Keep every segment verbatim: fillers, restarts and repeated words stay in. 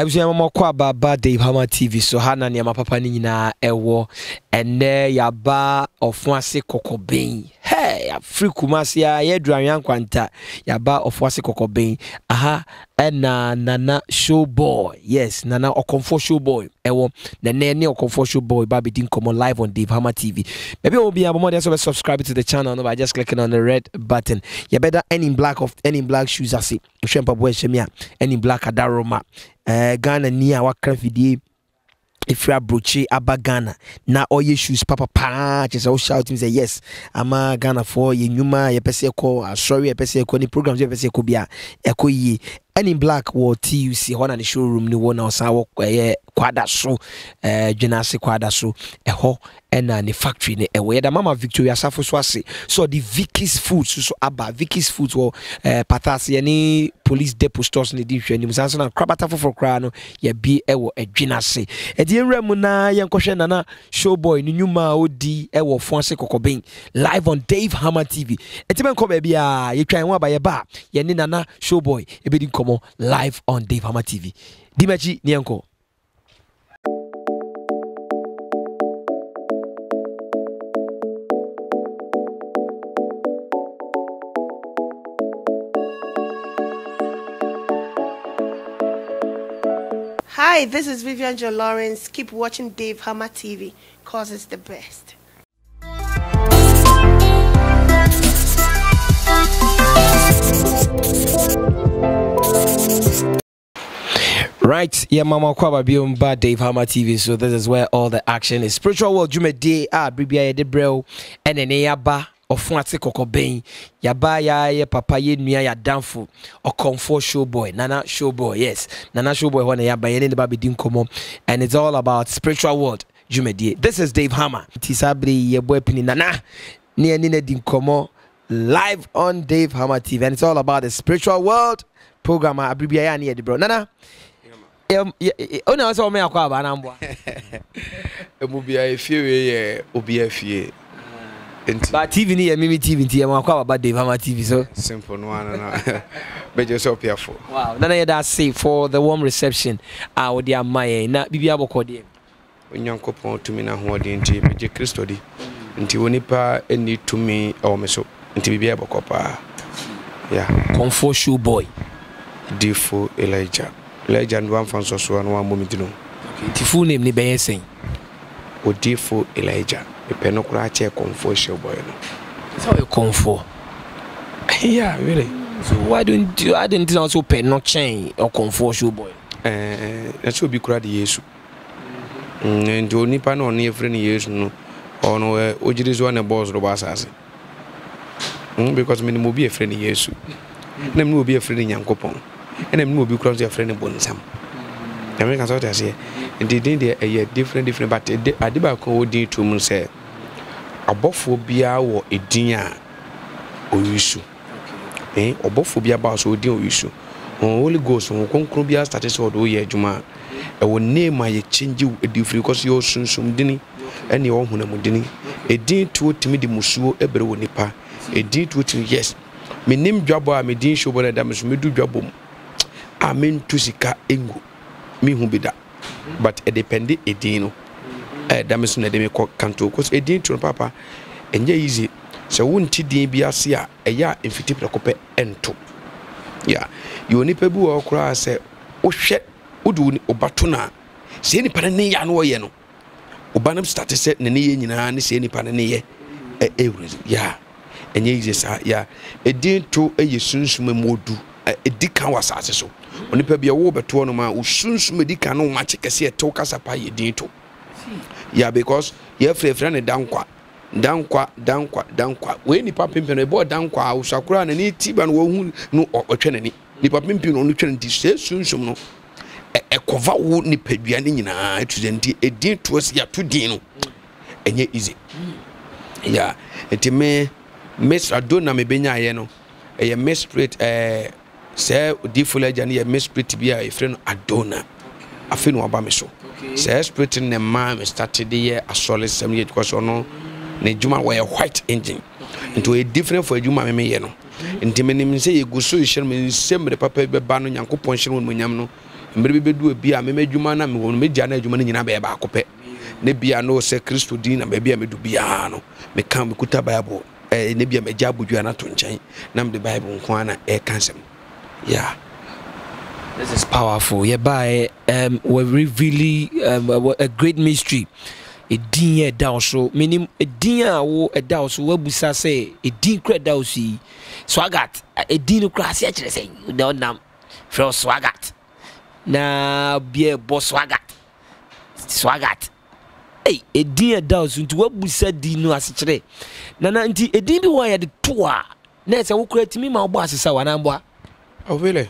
Ebusi ya mama kwa baba Dave Hammer T V so hana ni ya mapapa ni na ewo ene ya ba ofuansi kokobeni hey ya free kumasi ya yedra yankwanta ya ba ofuansi kokobeni aha ena Nana Showboy yes Nana Okomfo Showboy ewo nene ni Okomfo Showboy baby didn't come on live on Dave Hammer T V maybe we'll be a moment so subscribe to the channel no, by just clicking on the red button you better any black of any black shoes I see Shempabwe Shemia any black adaroma Uh, Ghana niya wakrafidi ifra broche aba Ghana na oye shoes papa pa chesa o shout him say yes ama Ghana for ye nyuma ye pese ko sorry ye pese ko ni programs ye pese ko bia eko yi any black wo T U C hona ni showroom ni wona osa wo eh kwada so eh dwenase kwada so eho ena ni factory ni ewe da mama Victoria Safo so ase so the Vicky's Foods so aba Vicky's Foods wo eh patase ye ni police depot stores ni di hwani musanso na krabata fofo kra no ye bi ewo adwenase e di enwramu na ye nkohwe Nana Showboy ni nyuma odi ewo fonse kokobin live on Dave Hammer T V etiben ko ba bia ye twan wa ba ye ba ye ni Nana Showboy e be di live on Dave Hammer T V. Dimachi Nianko. Hi, this is Vivian Joe Lawrence. Keep watching Dave Hammer T V, cause it's the best. Right, yeah, Mama Kwaba Biomba Dave Hammer T V. So this is where all the action is. Spiritual world, you may day ah, Bribia de Brel, and an Ayaba or Fuansi Kokobin, Yaba ya Papa Yedmia ya Danfo or Comfort Showboy, Nana Showboy, yes, Nana Showboy, one Ayaba, and the Baby Dinkomo, and it's all about spiritual world, you may day. This is Dave Hammer. Tisabri, your boy Pininana, near Nina Dinkomo, live on Dave Hammer T V, and it's all about the spiritual world program. Abribia near the bro, Nana. Um, yeah, oh no, so me akwaba na mbo. E mu bia efie we ye obi afie. Enti. Ba T V ni ye mimi T V nti ye makwaba ba Dave Hammer T V so. Simple no na na. Be just so piafo. Wow. Nana ye that say for the warm reception. Ah wo dia maye na bibia bokọ de. Onyankopon tumi na ho de nti me je Kristo di. Nti woni pa eni tumi o me so. Nti bibia bokọ pa. Yeah. Comfort Showboy. Defo Elijah. Legend one from Sosu and one moment. Okay, the full name Nibayasin. O dear for Elijah, a penocra chair Comfort Boy. It's all a comfort. Yeah, really. So, why don't you? I didn't also pay no chain or Comfort Boy. Eh, that should be crowded years. And to Nipan on every years, no, or no, Ojidis one a boss robas. Because many will be a friendly years. Name will be a friendly young couple. And then we'll be crossing your friend and bonesome. Americans out as here. And they did a different, different, but I did about cold day to Munse. A bophobia or a dinner or issue. Eh, or bophobia bars or deal issue. Only goes on Concrubia status or do ye Juma. I will name my change you a different because you're soon some dinny and your Hunamudini. A dean to Timmy de Musso, a brew nipper. A dean to yes. Me name Jabba, me dean show when I damage me do Jabum. I mean to sika engu me who be that but a dependent a dino a damage na demi canto because a din to papa and ye easy so won't t be a sia a ya in fifty procope and two yeah you only pebu or cross oh shit udun or batuna see any panani and wayeno ubanum started set nani in an see any panani yeah and ye is yeah a din to a ye soon modu a decan was as so. Only Pabia Wober Tournament, who soon made the canon match a sea toka sapay dito. Yeah, because you have a friend down qua, down qua, down qua, down qua. When the papin and a boy down qua, who sakura and any tib and who no or chenny, the papin only twenty says soon some no. A cova would nip a bianina to a deal to us ya to dino. And yet easy. Yeah, it may miss a dona me benya yeno, a misprint a. Sir, dear and ye miss pretty be a friend Adona. I feel no abameso. Sir, splitting the man started the year a solid seven years because no, Nejuma were a white engine into a different for a Juma Mayeno. And Timmy say, you go so you shall me send the paper banner and coupon when Munyamno, mbe be do bia me madwuma na me wonu me dia na adwuma nyina be ba akopɛ ne bia no se Kristo din na me bia me do bia no me kan me kuta Bible eh ne bia me gya bodua na to nkyɛn na me de Bible nko ana e kansem. Yeah, this is powerful. Yeah, by um we revealing um, a great mystery. A din e da so menim a din a wo e da so wabusa say a din kra da osi swagat a din kra se akere say don nam from swagat na bia bo swagat swagat eh a din e da so nti wabusa din no asekere na na nti a din bi wo ya de to a na say wo kra timi ma bo asesa wa na bo awele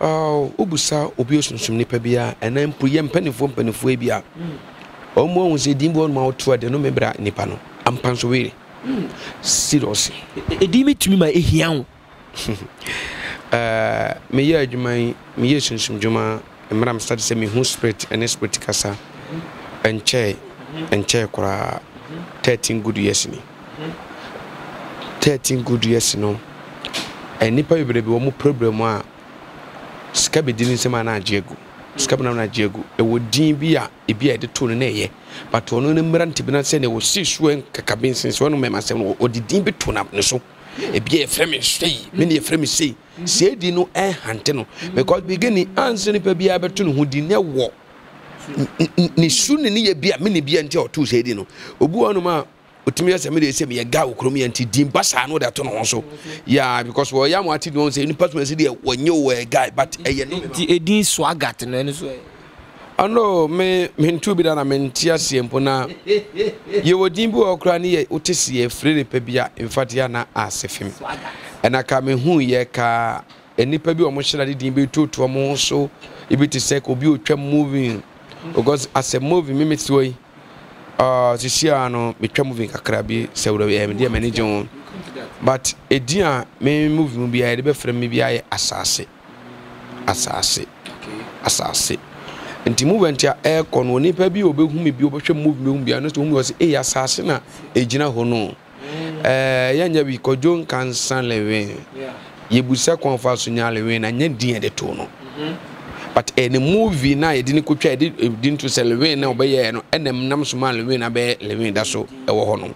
ah obusa obi osunsun nipa bia ena mpo ye mpanifo mpanifo e bia omo won se dimbo ma otua de no mebra nipa no ampanso wele seriously edimi tumi ma ehia ho eh me ye adwuman me ye sunsun djuma emram start se me hu spirit and spirit kasa enche enche kura thirteen good years ni thirteen good years no enipa bebrebe wo mu problem a sika be din nsema na agiegu sika na na agiegu e wo din bi a e bi a de to no na ye but ono ne mrante bi na se ne wo sisu en kaka bensin so no me ma se no o di din bi to na ne so e bi e frame sei me ne e frame sei sei di no en hante no because begini answer ni pa bi a be to no ho di ne wo ni su ne ye bi a me ne bi anti o to sei di no obu ono ma otumia se me dey se me ga okrom ya nti din basa no da to no so yeah because we yam ati don say ni person say dey wonye we guy but e ye no nti edin swagat no so ano me me ntu bi da na me nti ase mpo na ye wodin bi okra ne ye otese ye frere pe bia mfatia na asefim ena ka me hu ye ka enipa bi o mo hyira din bi tutuo mo so ibi ti se ko bi otwa moving because as a movie me me tiwo Uh, Sisiano, me try moving Akrabi, Saudi Arabia, me manage. But a dia me move me be a friend me be a assassin, assassin, assassin. And to move into air con when people be obey whom me be obey move me be honest whom was a assassin a jina hono. Eh, yanya we kojon can san lewe. Ye busa confasunya lewe na nyen dia de tono. But any movie now, I didn't could try it didn't to sell away now by and them numbers man win a bear living that's so a honor.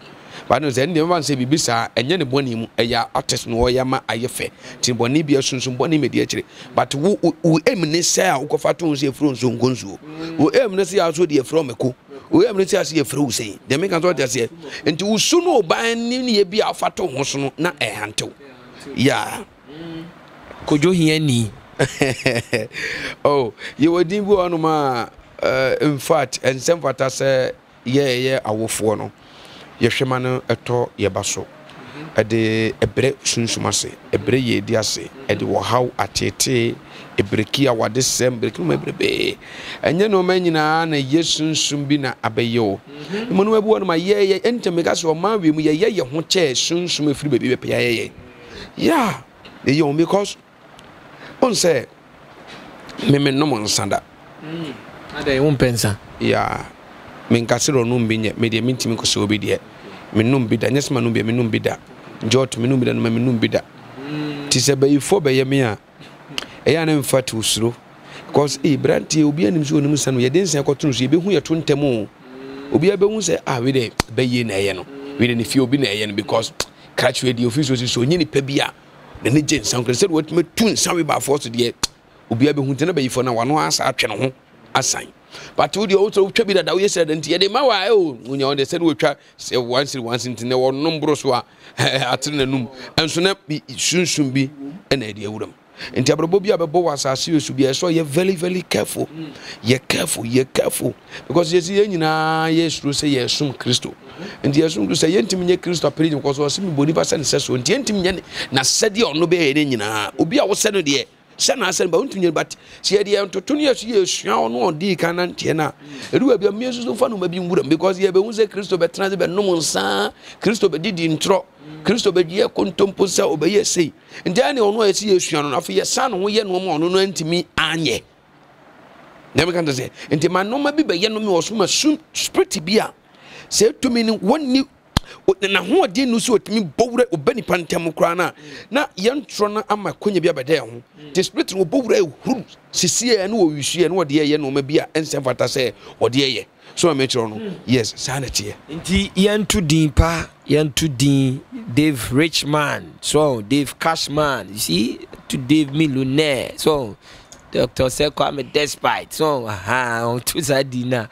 But no, then the one say be bizarre and then the bonny a artist no yama a yefe. Timboni be a soon bonny mediately. But who eminent sell Ukofatuns here from Zungunzu? Who eminent see us with the from a cool? Who eminent see us here through say? They make us what I say. And to soon by nearly be a fatal hoson, not a hanto. Yeah. Could you hear me? Oh, you were dimbo anuma uh in fact and some fat as yeah yeah I will follow. Your shaman a to ye basso. A de a bre sunsumase, a bre ye diase, a de how a tete, a breakia wa december break. And you know menina an a yes sumbina abeyo. Manuel one my ye ye enter me gas or man we ye ye hon chair soon sum free baby pia. Yeah, the young because on say me me no mon sanda mm ada e won pensa ya me nkasero no mbinye me de mintimi ko so obedie me no mbida nyesma no mbia me no mbida jot me no mbida no me no mbida ti se be ifo be yemi a e ya na mfatu usuro because e branti obi anim so onim sanu ye dense akotun so ye be hu ye to ntemu obi abe hu se ah we de be ye na ye no we de ne fi obi na ye no because catch we the office so nyi ni pa bia the legend sanker said what me tun sawe ba force de obi abehunte na bayifo na wano asa atwe no ho asan but we dey also twa bi dada we said ntia de ma wa e o unya on dey said we twa once once ntine wo nombro so a atene num enso na sunsun bi na e dey awuram ntia brobo bi abebo wasase osu bi e so ye very very careful ye careful ye careful because ye see nyina ye sure say ye sum Kristo ntia sum Kristo ye ntimi nye Kristo apere because o se mi boni pass na seso ntia ntimi nye na sede ono be ye nyina obi a wo se no de se na asen ba ntimi nye but se de ntoto ne asu ye sua ono odi kan na ntia na eruwa bi mi asu so fa no ma bi nwura because ye be hu say Kristo be tena be no nsa Kristo be didi ntro Kristo be die kontompo se obeye sei ntia ne ono esi yesua no afi yesa no ye no mo ono no ntimi anye na me kan to say ntima no ma bi be ye no me osuma spirit bia se to me ni one new na ho ade no so otimi bowre obani pantam kra na na yentro na amakonya bia beda ho the spirit wo bowre huru sisiye na wo wisue na wo de ye no ma bia ensem fata se wo de ye so am etro no yes sanity nti yentu din pa yentu din Dave Richman so Dave Cashman you see to Dave millionaire so Doctor said, "Come a despite." So, aha, on two sadina.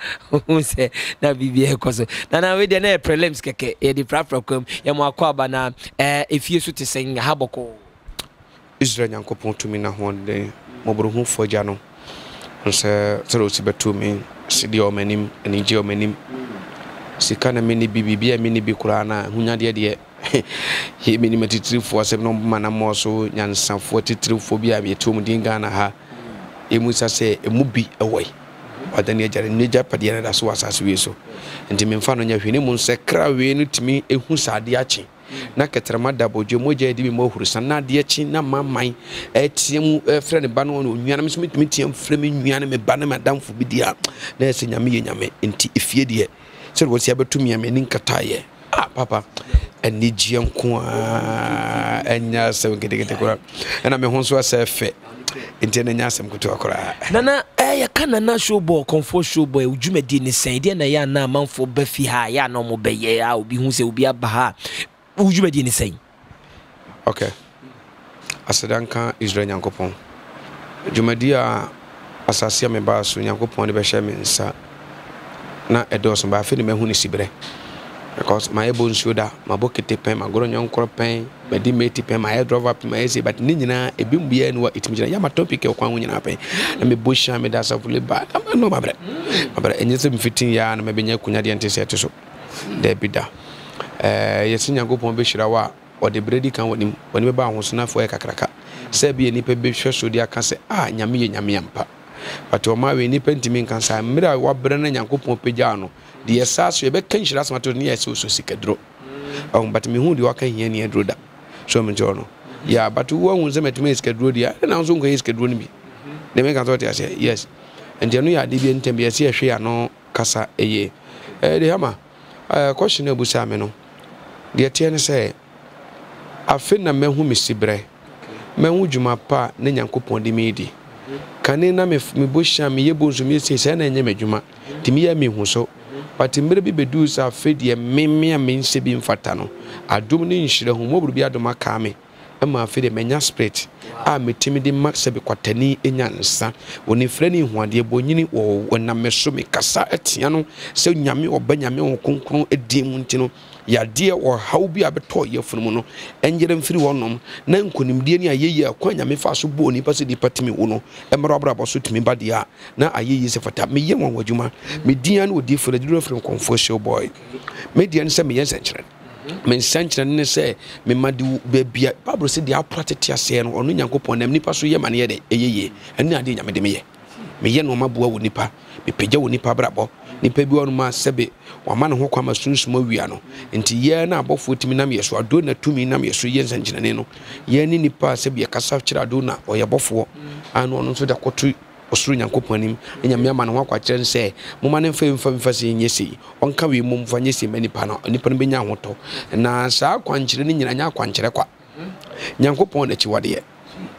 On say, na bibi ekoso. Na na we dey na prelims keke. E di prafra kum. Ya mo akwa ba na. Eh, if you so to sing haboko. Israel yanko pontu mi na honde. Mo brohu foja no. On say, tero si betu mi. Si di omenim, eniji omenim. Si kana mi ni bibi biya mi ni bikura na. Hunya diye diye. He mi ni metitri fo asem no manamo so nyansan fo titri fo biya bi etu mu dinga na ha. Emusa say a mubi away. But then you Niger Padiana, that's what I see so. And Timmy Fanon, your honeymoon sacra, we knew to me a husa diachi. Nakatrama double Jomoja di Mohusana diachi, na mine, a team friend Banon, Yanam Smith, Mitium, Fleming, Yanam, Banam, Madame Fubidia, nursing Yami Yame, and Tifidia. So was able to me a meaning Kataye. Ah, Papa. And Nijian Kwa and Yasam getting it. And I'm a Honsu Safe. Intene nyasem kutu akora nana eh ya kana na showboy comfort showboy ujume di ni sen de na ya na manfo ba fi ha ya na mo be ye a obi hu se obi aba ha ujume di ni sen okay asadanka Israel yankopon ujume di a asase me ba so yankopon de be hye me nsa na edos ba afi ni me hu ni sibre because my bone shoulder my bucket pen my grown young crop pen my dimate pen my head driver pen my essay but ninja a beam be and what it means I am a topic of one winning happen and me bush and me that's a fully bad I know my brother my brother and you're fifteen years and maybe you couldn't anticipate so there be that uh yes in your group on Bishirawa or the bready can with him when we bounce now for a cracker say be any baby sure so they can say ah nyami nyami ampa but to my way nipping to me can say mira what brennan and coupon pejano the assassin you bet tension that's what you need so sick a draw um but me who do I can hear near druda so I'm journal yeah but one was a met me schedule yeah and I was going to schedule me they make a thought I say yes and then we are deviant and be a see a no casa a year eh the hammer uh questionable sameno the attorney say I feel na me who miss bre me who you my pa name and coupon the midi kanina me me busha me yebunzu me sese na enye madwuma timi ya me hu so but mmere bi bedu sa fe de me me a me nse bi mfata no adom ne nhire hu mobru bi adoma ka me ma fe de menya spirit a me timi de max bi kwatani enya nsa woni frani huade bonyini wo na me so me kasa atia no se nyame obanyame ho konkron edim ntino ya de wo haw bi abeto yefunu no enjere mfiri wonom na nkonimdie ni ayeyi akwanya me fa so bo ni pase di patimi wo no emro abrabo so timi ba dia na ayeyi se fata me yewon wadjuma me dia na odi fere duro from Confucius boy me dia nse me yesenchre me nsenchre ne se me madu ba bia babro se dia protect ase no onu nyankopon nam nipa so yemane ye de eyeye ani ade nyame de me ye me ye no maboa wo nipa me pegya wo nipa abrabo nipa bi wonu ma sebe wama ne ho kwama sunsuma wia no nti ye na abofo timi na me so ado na tumi na me so ye nsanginane no ye ni nipa sebe ye kasa kyira ado na oyebofo ano ono so da kotu osuru nyankopanim enyame ama ne ho akwakyere nse moma ne mfa mfa mfa se nyesi onka we mum mfa nyesi manipa na nipa no benya hoto na saa kwankyere ne nyina nya kwankyere kwa nyankopon na chiwade ye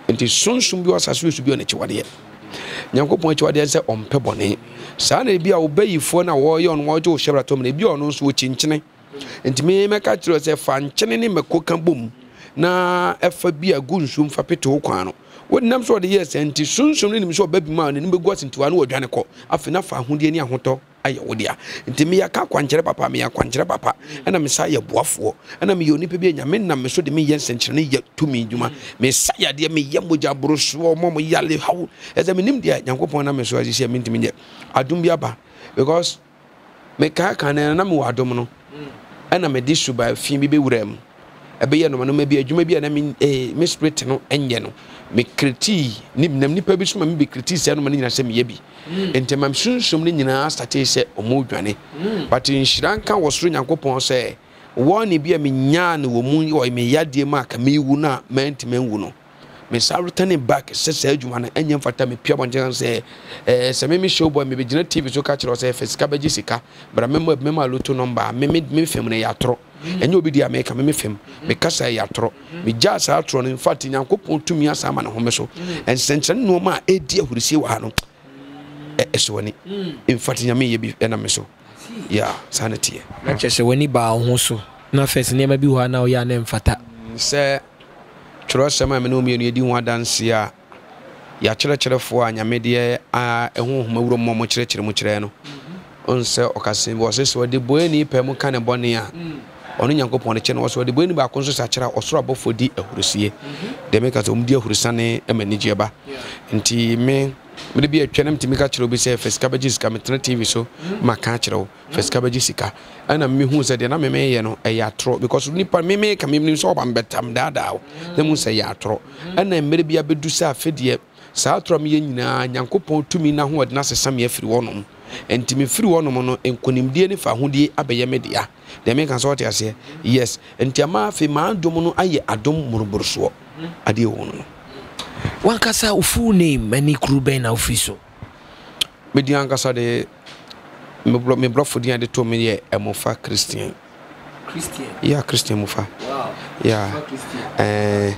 nti sunsum bi wasasu su bi na chiwade ye nyankopon chiwade nse ompe bone saa na bia obayifo na wo ye on wo je ohebra tom na bia ono so chinchine ntime meka kire se fa nchine ne mekoka bom na efa bia gunsum fa pete ho kwa no wonnam so de yes enti sunsun ne nim so babi ma ne nbegu asentua no odwane ko afena fa ahondie ne ahoto aye wodea enti me yaka kwankyere papa me yakwankyere papa ana me sa ye boafo ana me yoni pe bi nyame nam me so de me yensenkyere ne yatumi djuma me sa ya de me yamboja broso mo mo yale hawo eze me nim de nyankopon na me so asie me ntimi nye adom bi aba because me ka kan na me wadom no ana me de suba fi bi be wuram ebe ye no no me bi adwuma bi na me me spirit no enye no me kriti nim nam nipa bi suma me kriti se no nyina se me ye bi entemam sunsun ne nyina starte se omodwane but nshranka wosoro nyankopon se woni bi a me nyaane wo mu yo me yade ma ka me wu na menti menwu no me sa returning back says Edwana and Yan Fatami Piaman say, eh, Sammy Showboy, maybe Jenna T V, so catch yourself, Scabajisica, but I remember Mema Luto number, Mimi Mifemine Yatro, and you'll be the American Mimifim, because I Yatro, me just outron in Fatin and Coupon to me as a man homeso, and since no ma, a dear who receive Hano Eswani, in Fatina me be enameso. Yeah, sanity. Not just when he bow also. Na first name be one now, your name Fata. Sir, trust my menomia, you do want dance here. Your church for an immediate a home, Momo Church, Mutreno. On Sir Ocasin was this where the Bueni Permucan and Bonia. On your uncle Ponichen was where the Bueni Bacons are or trouble for the Russier. They make us umdia Hussane and Menijaba. And tea me. Maybe a channel to make a true be safe as cabbages come at T V so my catcher for scabbagesica. And a me who said, and I may know a yatro because Nipa may make a meme so I'm better than thou. The moon say yatro. And then maybe I do say fed yet. Southram Yena and Yanko to me now who had Nasa Sammy every one. And Timmy free one mono and Kunim Dini for Hundi Abayamedia. They make us what I say. Yes, and Tiama Feman Domono Aye Adom Murburso. Adio. One casa of full name, many crew ben official. Median Casa de me brought for the other two million a Mofa Christian. Christian? Yeah, Christian Mofa. Wow. Yeah. Eh,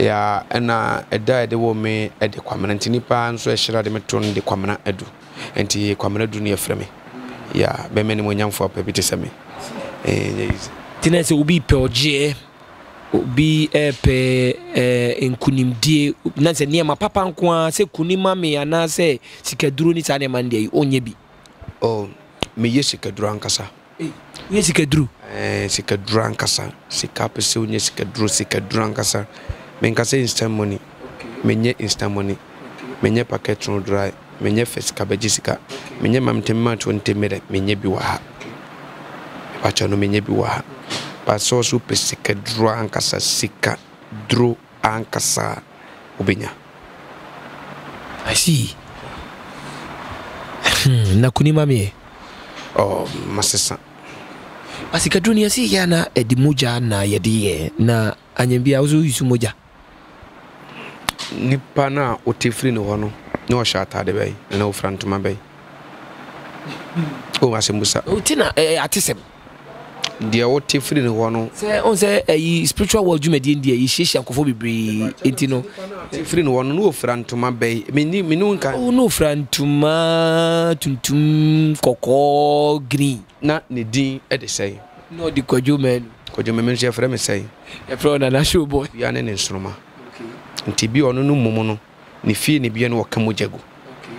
yeah, and I died the woman at the Quamanantini Pan, so I shall have the matron the Quamana Edu, and the Quamana do near Fremi. Yeah, by many women for Pepitisami. Tenants will be per J. Be a pe in Kunim de Nancy near my papa and Quan, say Kunima me and I say, Sikadru is an Monday, only be. Oh, me Yesica Drancasa. Yesica Drew, eh, Sica Drancasa, Sica Pessun, Yesica Drew, Sica Drancasa, Mencasa instant money, Menye instant money, Menye Paquetron dry, Menye Fescabajisica, Menye Mamtema twenty minute, Menye Biwaha. Pachano Menye Biwaha. Paso su pesika dro ankasa sika dro ankasa ubenya. I see. Hmm, na kunima me. Oh, masesa. Pasika dro ni asi yana edimuja na yadiye na anyembia uzu isu moja. Nipa na otifri no hono. No shata de bay, no front mabay. Oh, asemusa. Utina eh atisem. Dear, what Tiffany one say a spiritual world you made in the Ishish and Kofobi, Intino. Tiffany one, no friend to my bay, Minunka, no friend to my Tuntum Coco Green. Not Nidin at the say. No, the Coduman, Coduman, your friend say. A friend and a shoe boy, Yan and Stroma. And Tibio no Momono, Nifi Nibian or Camujago.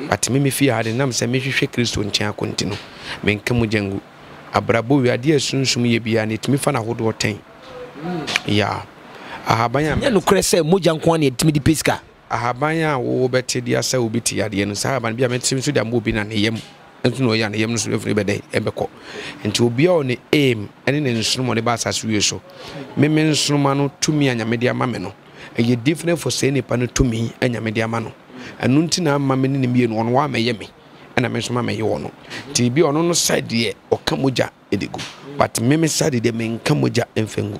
But Mimi Fia had a name, some Miss Christo and Chia Contino, Men Camujango. Abrabo we are dear soon to me be an it me fan a hood or ten. Ya Ahabaya, no cressa, Mojan Kwani, Timidi Pisca. Ahabaya, oh, Betty, dear Saubiti, Adian Sahab, and be a medicine to the moving and him, and no yan yams every day, Ebeco, and to be on the aim and in some of the bars as usual. Memens Romano to me and your media mameno, and you different for saying a panel to me and your media mano, and Nuntina mammy in me and one one may yemi. And I mentioned my own. T B on no side, dear, or Camuja, Edigo. But Meme side, they mean Camuja and Fengo.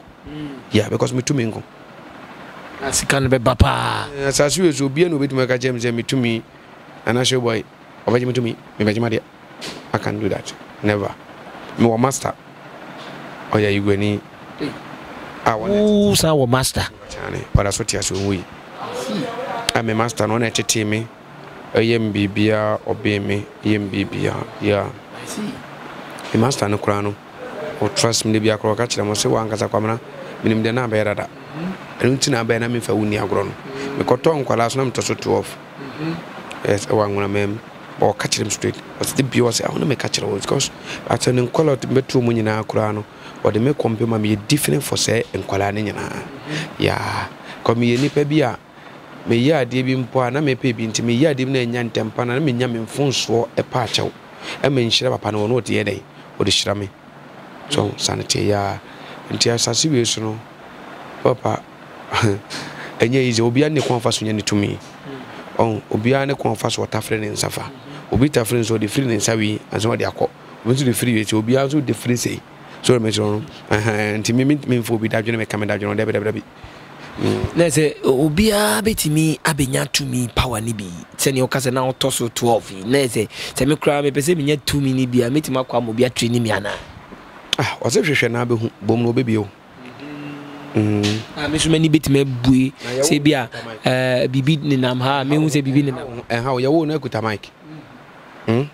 Yeah, because me to mingle. As a can be papa. As I see, you'll be with my James and me to me, and I show boy, over him to me, Majamadia. I can't do that. Never. No master. Oh, yeah, you go any. I want our master. But that's what you assume we. I'm a master, no, at me. A Yembibia obey me, Yembibia, yeah. I see. A master no crano. Or trust me, be a crocatcher, and was a one as a commoner, meaning the number at that. I don't think I'll be an for Unia grown. The cotton colors numb to so twelve. Yes, I want to mem or catch him straight. But the beers I want to make catcher because I turn in color to bet two million crano, or the milk company be different for say and coloniana. Yeah, come me any pebia. Me ya de bi mpo ana me pe bi ntimi ya de na nya ntempa na me nya me mfonso e pa achew e me nhira papa na wono de dey odi hira me so sanity ya ntia sase we so no papa enya ize obi ane kon fa so nya ne tumi on obi ane kon fa so otafre ne nsafa obi tafre so de free ne nsawi anso de akọ obi so de free we obi anso de free sei so me so no eh ntimi me me mfo bi dadwene me kameda dwene de be de be Nese obia betimi abenya tumi power ni bi teni okase na otoso twelve nese temi kra me pese menya tumi ni bi ametima kwa mobia treni mi ana ah wase hwehwe na behu bom no bebi o mm ah me sumeni betime bui se bia eh bibi ni nam ha me hu se bibi ni nam eh ha o yawo na ekuta mic mm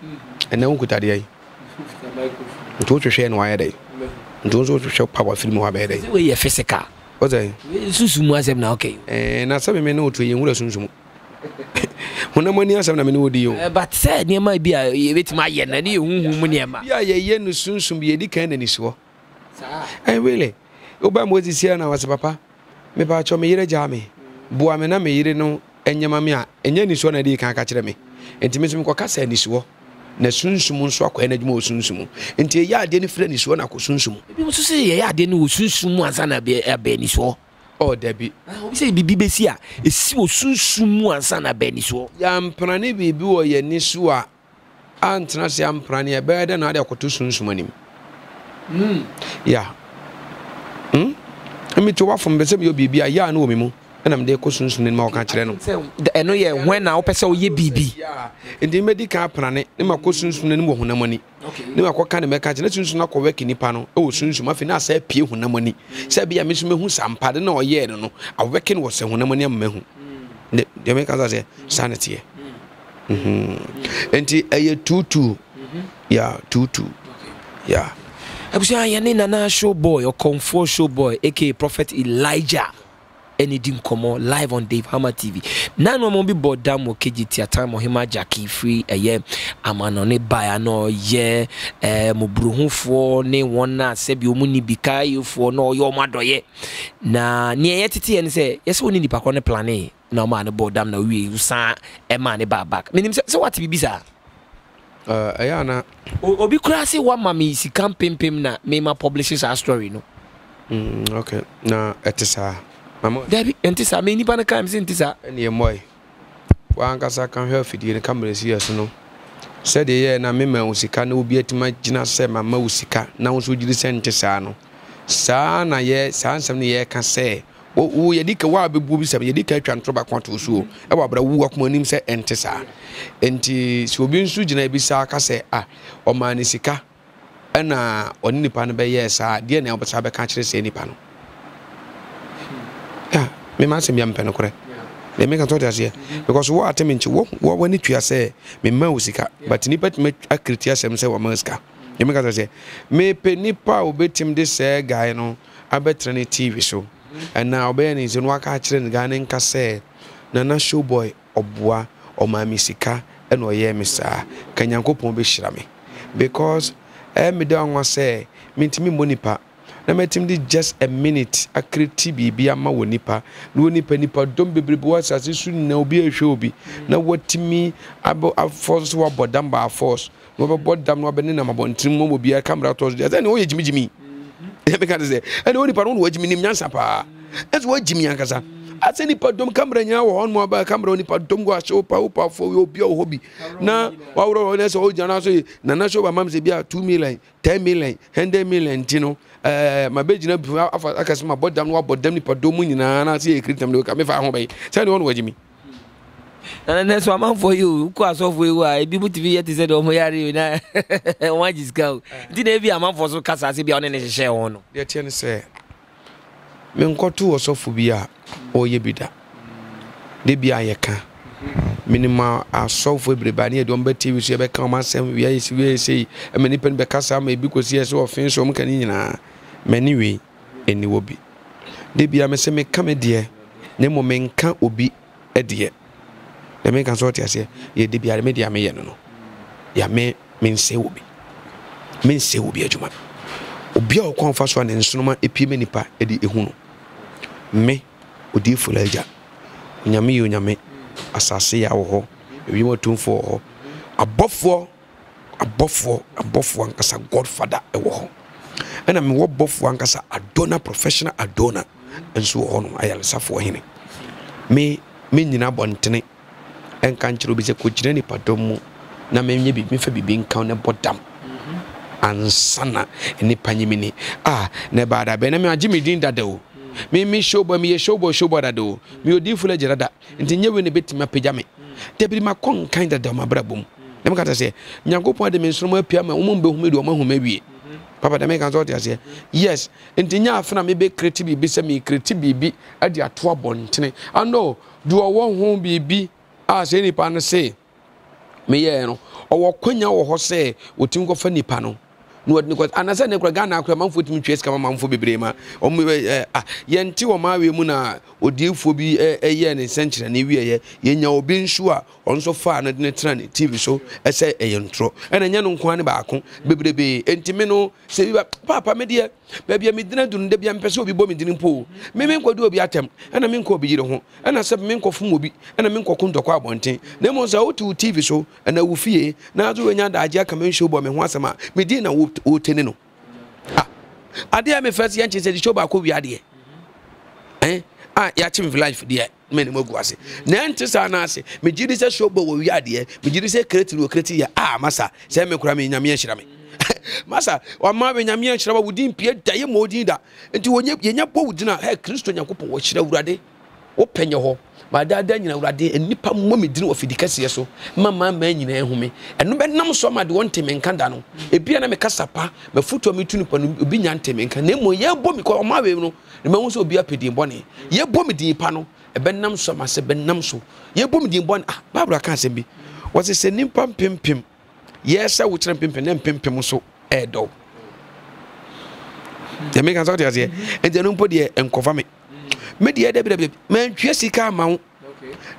ene hu kuta de ai to hwehwe na waya dai ndonzo hwehwe power film wa be dai we ye physical. What's that? Susumu asem na okay. Eh na sabe me no to yenhura sunsumu. Hona mani asem na me no di yo. But said ne ma bia ye betima ye na ne hunhum ne ma. Bia ye ye no sunsum ye di kan na ni so. Sa. Eh really. Oba Moses sia na wase papa. Me ba cho me yire ja me. Bua me na me yire no enyama me a enya ni so na di kan ka kire me. Enti me so kwaka sa ni so. Na sunsum nso akwa na djuma osunsum nti ye ade ne fira ni so na ko sunsum bi mo so se ye ade ne osunsum ansa na be be ni so o da bi o se bibi be si a esi osunsum ansa na be ni so ya mprane bibi wo ye ni so a antna se amprane e be de na ade akoto sunsum anim mm ya mm emi to wa fo mbe se me yo bibi a ya na wo memu na mde ko sunsun ni ma o ka kire no eno ye when na o pese o ye bibi ndi medical prane ni ma ko sunsun ni mo honamani ni ma ko ka ne me ka kire sunsun na ko weki nipa no e o sunsun afi na sa pie honamani se bia me so mehu sampade na o ye no a weki no se honamani am mehu de de me ka za se sanity mhm enti aye tutu ya tutu ya abusia ya ni Nana Showboy or Comfort Showboy aka Prophet Elijah Any Dinkomo live on Dave Hammer T V. Nano mombi bodam wo K G T time Ohemaa Jacky free eye amanone baya no ye eh mobruhufo ne wona sebi omuni bikayo fo no yo madoye. Na ne ye tete ye ne se yes woni nipa ko ne plane na ma ne bodam na we usa e ma ne ba back. Menim se what bibi sa eh aya na obi kura se wa mami sika pempem na me ma publishes a story no. Mm okay. Na etisa Mama, Debbie, entisa me ni bana kam sin tisa ne moy. Wa ankasa kan health di ne kamera si yeso no. Said ye na me ma usika na obi atima gina se mama usika na won so giri sentisa no. Sa na ye sa ansem ne ye ka se wo ye dika wa bebu bi se ye dika atwa ntroba kwato so. E wa bra wu akoma nim se entisa. Enti se obi nsu gina bi sa ka se ah o ma ni sika na oni nipa no be ye sa de na obesa be ka kire se nipa no. Yeah, me man se me am peno kore. They make a thought as here because what attempt wo wo wani tua say me ma usika but ni pat me akritia sem say wa maska. They make a say me pe ni pa obetim this guy no abetre ni T V so and now be ni zin waka akire ni gane nka say Nana Showboy oboa o ma mi sika e no ye me sa ka nyankopon be hira me because e me don wa say me ntimi monipa na metim di just a minute akriti bibia ma wonipa na wonipa nipa dom bebrebe wasase su na obi ehwe obi na watimi abo force wa bodam ba force no be bodam no be na mabontrim mo obi a camera tos dia then wo ye jimi jimi e be ka ze and wonipa no wo jimi nim nyansa pa as wo jimi yankasa ase nipa dom camera nya wo on mo ba camera nipa dom go aso pa pa fo wo obi o hobi na wa woro na so jana so na na so ba mam ze bia two million ten million one hundred million tino eh my bejina afa akase ma bodam no abodam ni podom nyina na se ekritam de ka me fa ho bayi say no wagi mi na na so am for you ko aso for you a bibu tv yet said o mo yare na one just go din e bi am for so kasa se bi on ne hye ho no de tie ne say me nkotu osofo bi a oye bida de bi ayeka minima asofo ebrebani e don be tv so e be kan ma sem wi ayesi wi ayesi e me nipa be kasa ma bi kosi e so ofin so mkan nyina mani we eni wobi de bia me se me ka me de ne mo me nka obi e de na me kan so ti ase ye de bia me de ame ye no no ya me me nse obi me nse obi adwuma obi a okwan fa so na nsonoma epie me nipa e de ehuno me odi fulaja nyame yo nyame asase ya wo ewi motumfo ho abofo abofo abofo ankasa godfather e wo ana me wo bofo ankasa adona professional adona enso ho no ayalsafo hene me me nyina bontene enka nchiro bi se kujire ni padomu na me nye bi me fa bibi nka ne bodam ansana ni panyimini ah ne bada be na me agimidin dadawo Mimi Showboy mi Showboy Showboy rado mi odifule jerada nti nyewe ne betima pejame tebiri makon kinda da ma brabom dem kata se nyankopon de mensomo apia ma umombe humedu omahoma wie papa dem kan so tia yes nti nya afna me be create bi bi se me create bi bi ade atoa bontene ano do wo ho bi bi as any pan se me ye no owo kwanya wo ho se otim ko fa nipa no no odi ko anasa ne kura gana akura manfo timi twes kama manfo bebrema omo ah ye nti wo mawe mu na odifo bi eye ne senchira ne wiye ye nya obi nsu a onso fa na ne tra ne tv so ese eye ntro ene nya no nko ane baako bebrebe enti me no se bi papa me de ba bia me dina dun de bia mpese obi bo me dinin po me me nkodu obi atem ene me nko obi yire ho ene se me nko fum obi ene me nko kondokwa abonten na mo sa otu tv so ene wo fie na azu wenya daaje aka me nsu bo me ho asema me di na o teneno ah adia me first yanchi se di show ba ko wi ade eh ah ya chim life de me ne magu ase na enti sa na ase me gidi se show ba wi ade me gidi se create ro create ya ah masa se me kura me nyame ahira me masa wa ma be nyame ahira ba wudin pie da ye modin da enti wonye yenya bo wudina he kristo nyankopon wo hira wurade wo penye ho ba da da nyina wurade enipa mmo medin wo fidikase so mama ma nyina ehume eno be nam so ma de won teme nka da no ebia na me kasa pa me futo me tunu pa no obi nya teme nka na mo ye bo me ko ma we no me hu so obi apedin bone ye bo me din pa no ebe nam so ma se be nam so ye bo me din bone ah babra kan se bi wo se se nimpa pempem ye se wo kire pempem na pempem so e do de me kan so de azie enti no mpo de enkofa me me de de de man twa sika ma wo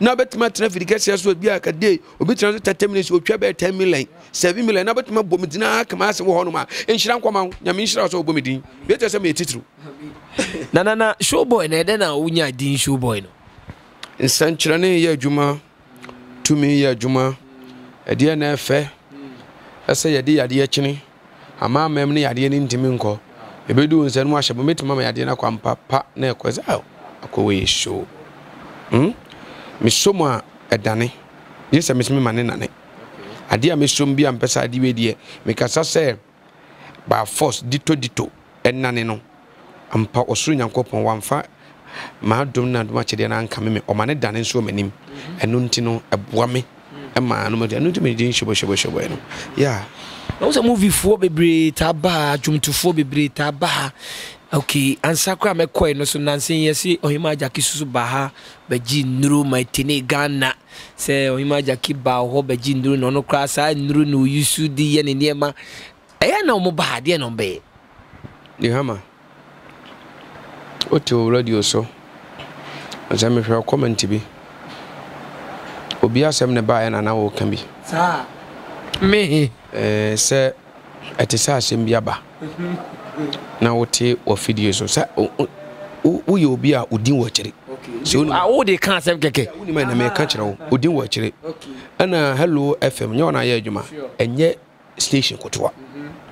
na betima tena fidikase so bia ka de obetina thirty minutes otwa be ten million seven million na betima bomidina aka ma ase wo hono ma enhira nkoma wo nya menhira so bomidin beta se me titru na na na Showboy na de na unya din Showboy no ensanchira ne ya adwuma tumi ya adwuma ade na efe ese yade yade ya kini ama amem ne yade ne ntimi nko ebedu nsan mu ahye bometima ma yade na kwampa pa na ekwese aw akowe show hm misoma edane yesa misme mane nane ade a misom bia mpesa ade we die mekasa se ba force dito dito enane no ampa osuru nyankopon wamfa ma dom na dom akede na anka me omane dane nso manim eno ntino eboa me ema anu mede eno ntime din shobo shobo shobo eno yeah no so movie for bebre taba jumtufo bebre taba. Okay, ansakwa mekoi no so nansen yesi Ohemaa Jacky Juju baha baji nuru maitene Ghana se Ohemaa Jacky ba ho baji nuru no no kra sa nuru no yusu di ye ne niema eya na mo ba de no be Dave Hammer oto radio so azame hwa comment bi obi asem ne ba ya na na wo kan bi sa me eh se etisa asem bi aba na wote wa video so sa wo ye obi a odin wa kire so a wo de kan sam keke woni ma na me ka kire wo odin wa kire ana Hello F M nyo na ye adwuma enye station kotoa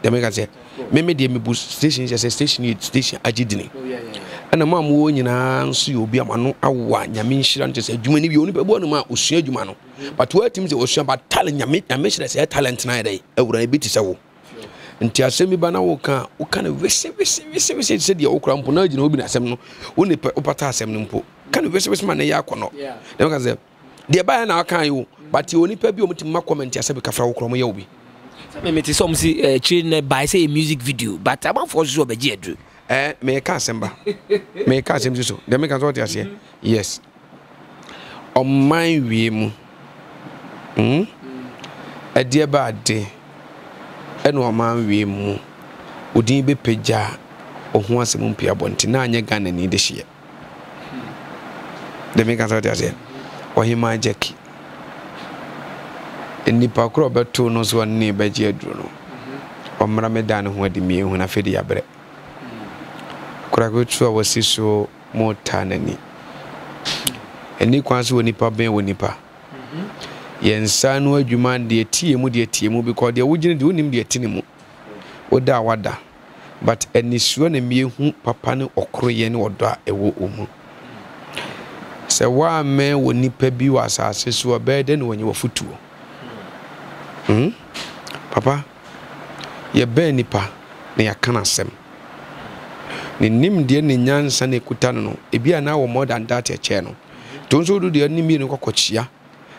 dem me ka se me me de me bu station je station need station ajidini ana ma mo wo nyina nso ye obi amano awa nyame nhira nte se adwuma ni bi oni pe bo no ma osua adwuma no but what team se osua but talent nyame nyame hira se talent na dey awura bi ti se wo nti asemi bana wo kan wo kan wese wese wese wese se dia okra mpo na agina obi na asem no wo ne opata asem no mpo kan wese wese ma na ya kono dem kan se dia ba na kan yo but oni pa bi omti ma comment asem ka fra wo kromo ya obi se me ti som si chi na by say music video but am for sure be je edru eh me ka asem ba me ka asem so dem kan so ti ase yes on my way mu hm adia ba de eno oman we mu odin be peja ohun asem mpia bonti na anya gana ni de hie de me kansa de ase Ohemaa Jacky eni pa kro beto no so ni beje aduro no omra me dan ho adi mi ehun afedi abre kra ko twa wasi so mota nani eni kwanse woni pa ben woni pa yensa no adwuma de tie mu de tie mu because de wogine de wonim de tie mu oda wada but enisuo na miehu papa ne okroye ne odo a ewo omu se wa me woni pa bi wa asase so be de ne wonye wa futuo hm papa ye be nipa ne yakana sem ni nim die ni nyansa na ekutano no ebia na wo more than that e che no tonso du de ni mi ni kokochia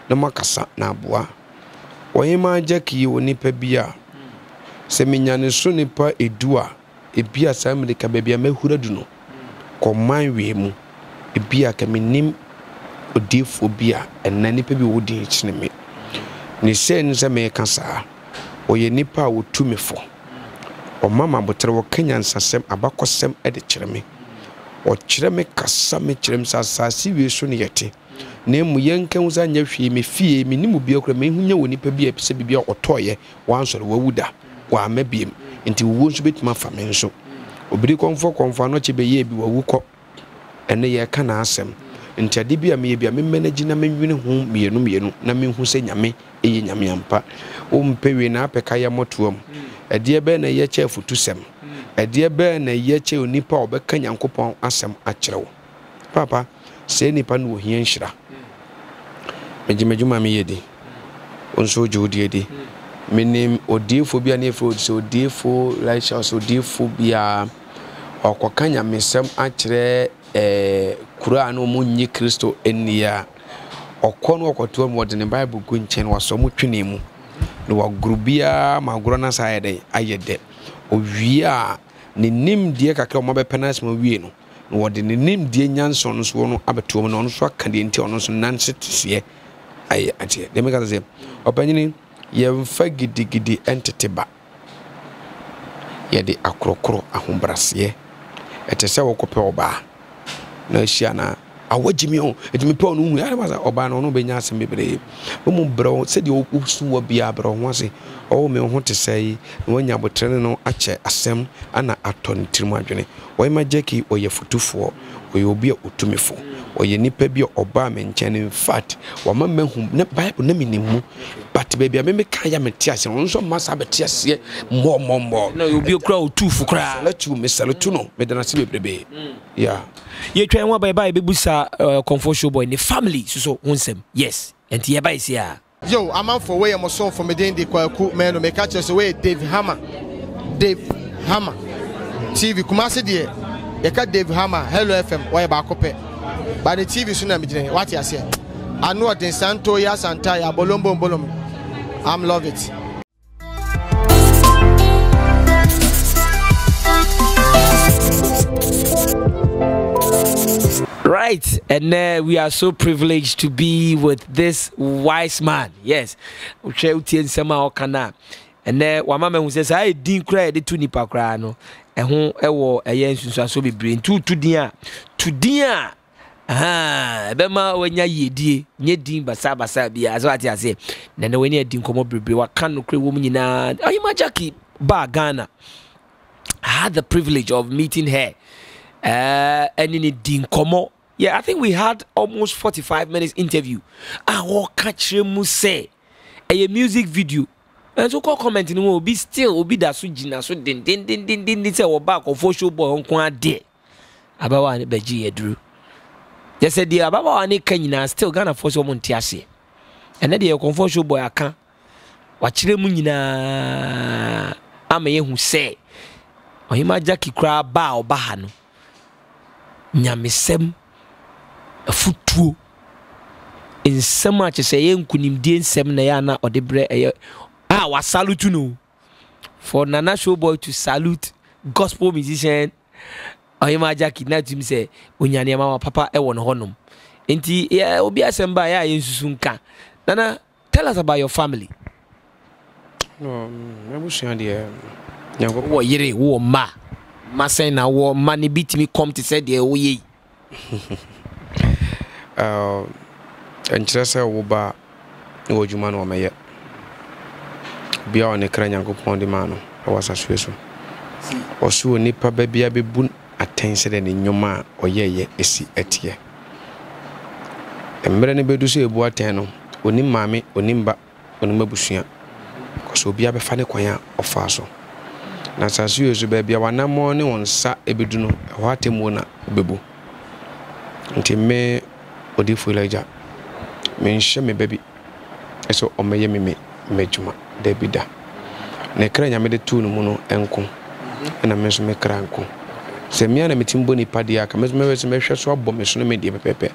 na makasa na aboa Ohemaa Jacky onipa bia se menyane so nipa edua ebia sa America bebia mahura du no koman we mu ebia ka menim odifo bia enna nipa bi wodi chine me ni se nse me kasa oye nipa wotumefo o mama botere wo Kenya nsasem abakosem ede kireme o kireme kasa me kirem sasasi we so ne yete na mu yenken uza nya hwe me fie me nimu bia kura me hunya woni pa bia pese bibia otoye wansore wawuda kwa mabiem nti wuwo so betima fa me nso obiri konfo konfo no chibe ye bi wawukọ ene ye ka na asem nti ade bia me bia me manage na menwene ho mienu mienu na menhu se nyame eye nyame ampa o mpewe na apeka ya motuam Edie be na ye che futusem edie be na ye che onipa obeka nyankopon asem akyerewo papa se nipa no ohia nhira mejimejuma me yedi onso jodi edi menim odifobia na efro so odifo laisha so odifobia okokanya mesem akyere eh Quran omunyi Kristo enia okono okoto mu odene Bible go nchen waso mutwene mu no wagrubia magro na saide ayede owiea ne nimdie kakra mo bepenas mo wie no no odene nimdie nyanso no so no abeto mo no so aka de nti ono so nansetisie ay atie demeka ze opanyini yemfa gidigidi entiteba yede akrokro ahombrasye etese wokope oba na hia na awajimi ho etimi pa onu hu ara maza oba na onu benya asem bebre mu bro se de okusu wa bia bro ho ase o me ho te sei na wanya botrene no ache asem ana aton tirmu adwene Ohemaa Jacky oye futufo oye obi otumefo oye nipa bi oba me nkyene in fact wa mamma hu na Bible na minimu but baby a me me kan ya meti ase onso masa beti ase mo mo mo na obi okura otufu kra latu me salutu no me dana se bebrebe yeah ye twen wa bye bye bebusa Comfort Showboy ni family so onsem yes enti ye bye se a yo am for way am so for me den de kwaku me no me catch us way Dave Hammer Dave Hammer T V kumase de ye ka Dave Hammer Hello F M wa ye ba kope ba the T V so na me gine what ya se I know the Santo ya Santa ya bolombo bolom I'm love it. Right, and uh, we are so privileged to be with this wise man. Yes, and then Wamama who says, I didn't cry the two nipa cry no, and who ever a yen so be brain two to dia to dia. Ah, bema wenya yedie nye din basa basa bia so ati ase na na wenya din komo bebre wa kan no kre wo nyina Ohemaa Jacky ba Ghana. I had the privilege of meeting her uh and in din komo. Yeah, I think we had almost forty-five minutes interview. Ah, wo kachre mu say a music video and so call comment no will be still will be that so jina so din din din din din say wo ba Comfort Showboy onko ade abawa ne beji yedru. Yes, said dear Baba and Kenya still gonna force your Montiasi. And then your Comfort Showboy account. Watch the Munina. I'm a who say, Ohemaa Jacky cry bow bahano. Nyamisem a foot two. In so much as a young kunim din seminayana or the bread. Ah, was salute you know. For Nana Showboy to salute gospel musician. Ohemaa Jacky na tim se onyane mama papa e won honum enti obi asemba ya yensusu nka nana tell us about your family no me busia de nyango wo yire wo ma ma sen na wo ma ne bitimi come to say de wo ye eh entrasa wo ba wo juma no meye bia one kra nyango pondi ma no wasa sueso osuo ni pa ba bia be bu attention and nyoma oyeye esi etie emre ne bedu se ebu ateno oni maame oni mba oni mabusua koso bia be fa ne kwan a ofa so na sasu yesu be bia wanamo ne wonsa ebedu no watemu na bebu ntime odifu ilaja menhye me bebi eso omeye meme mejuma debida ne kra nya me de tu no mu no enko na menso me kra enko Se miana mitimbo ni padi yaka. Mezumewe zimesha swabo mesuno mendie pepepe.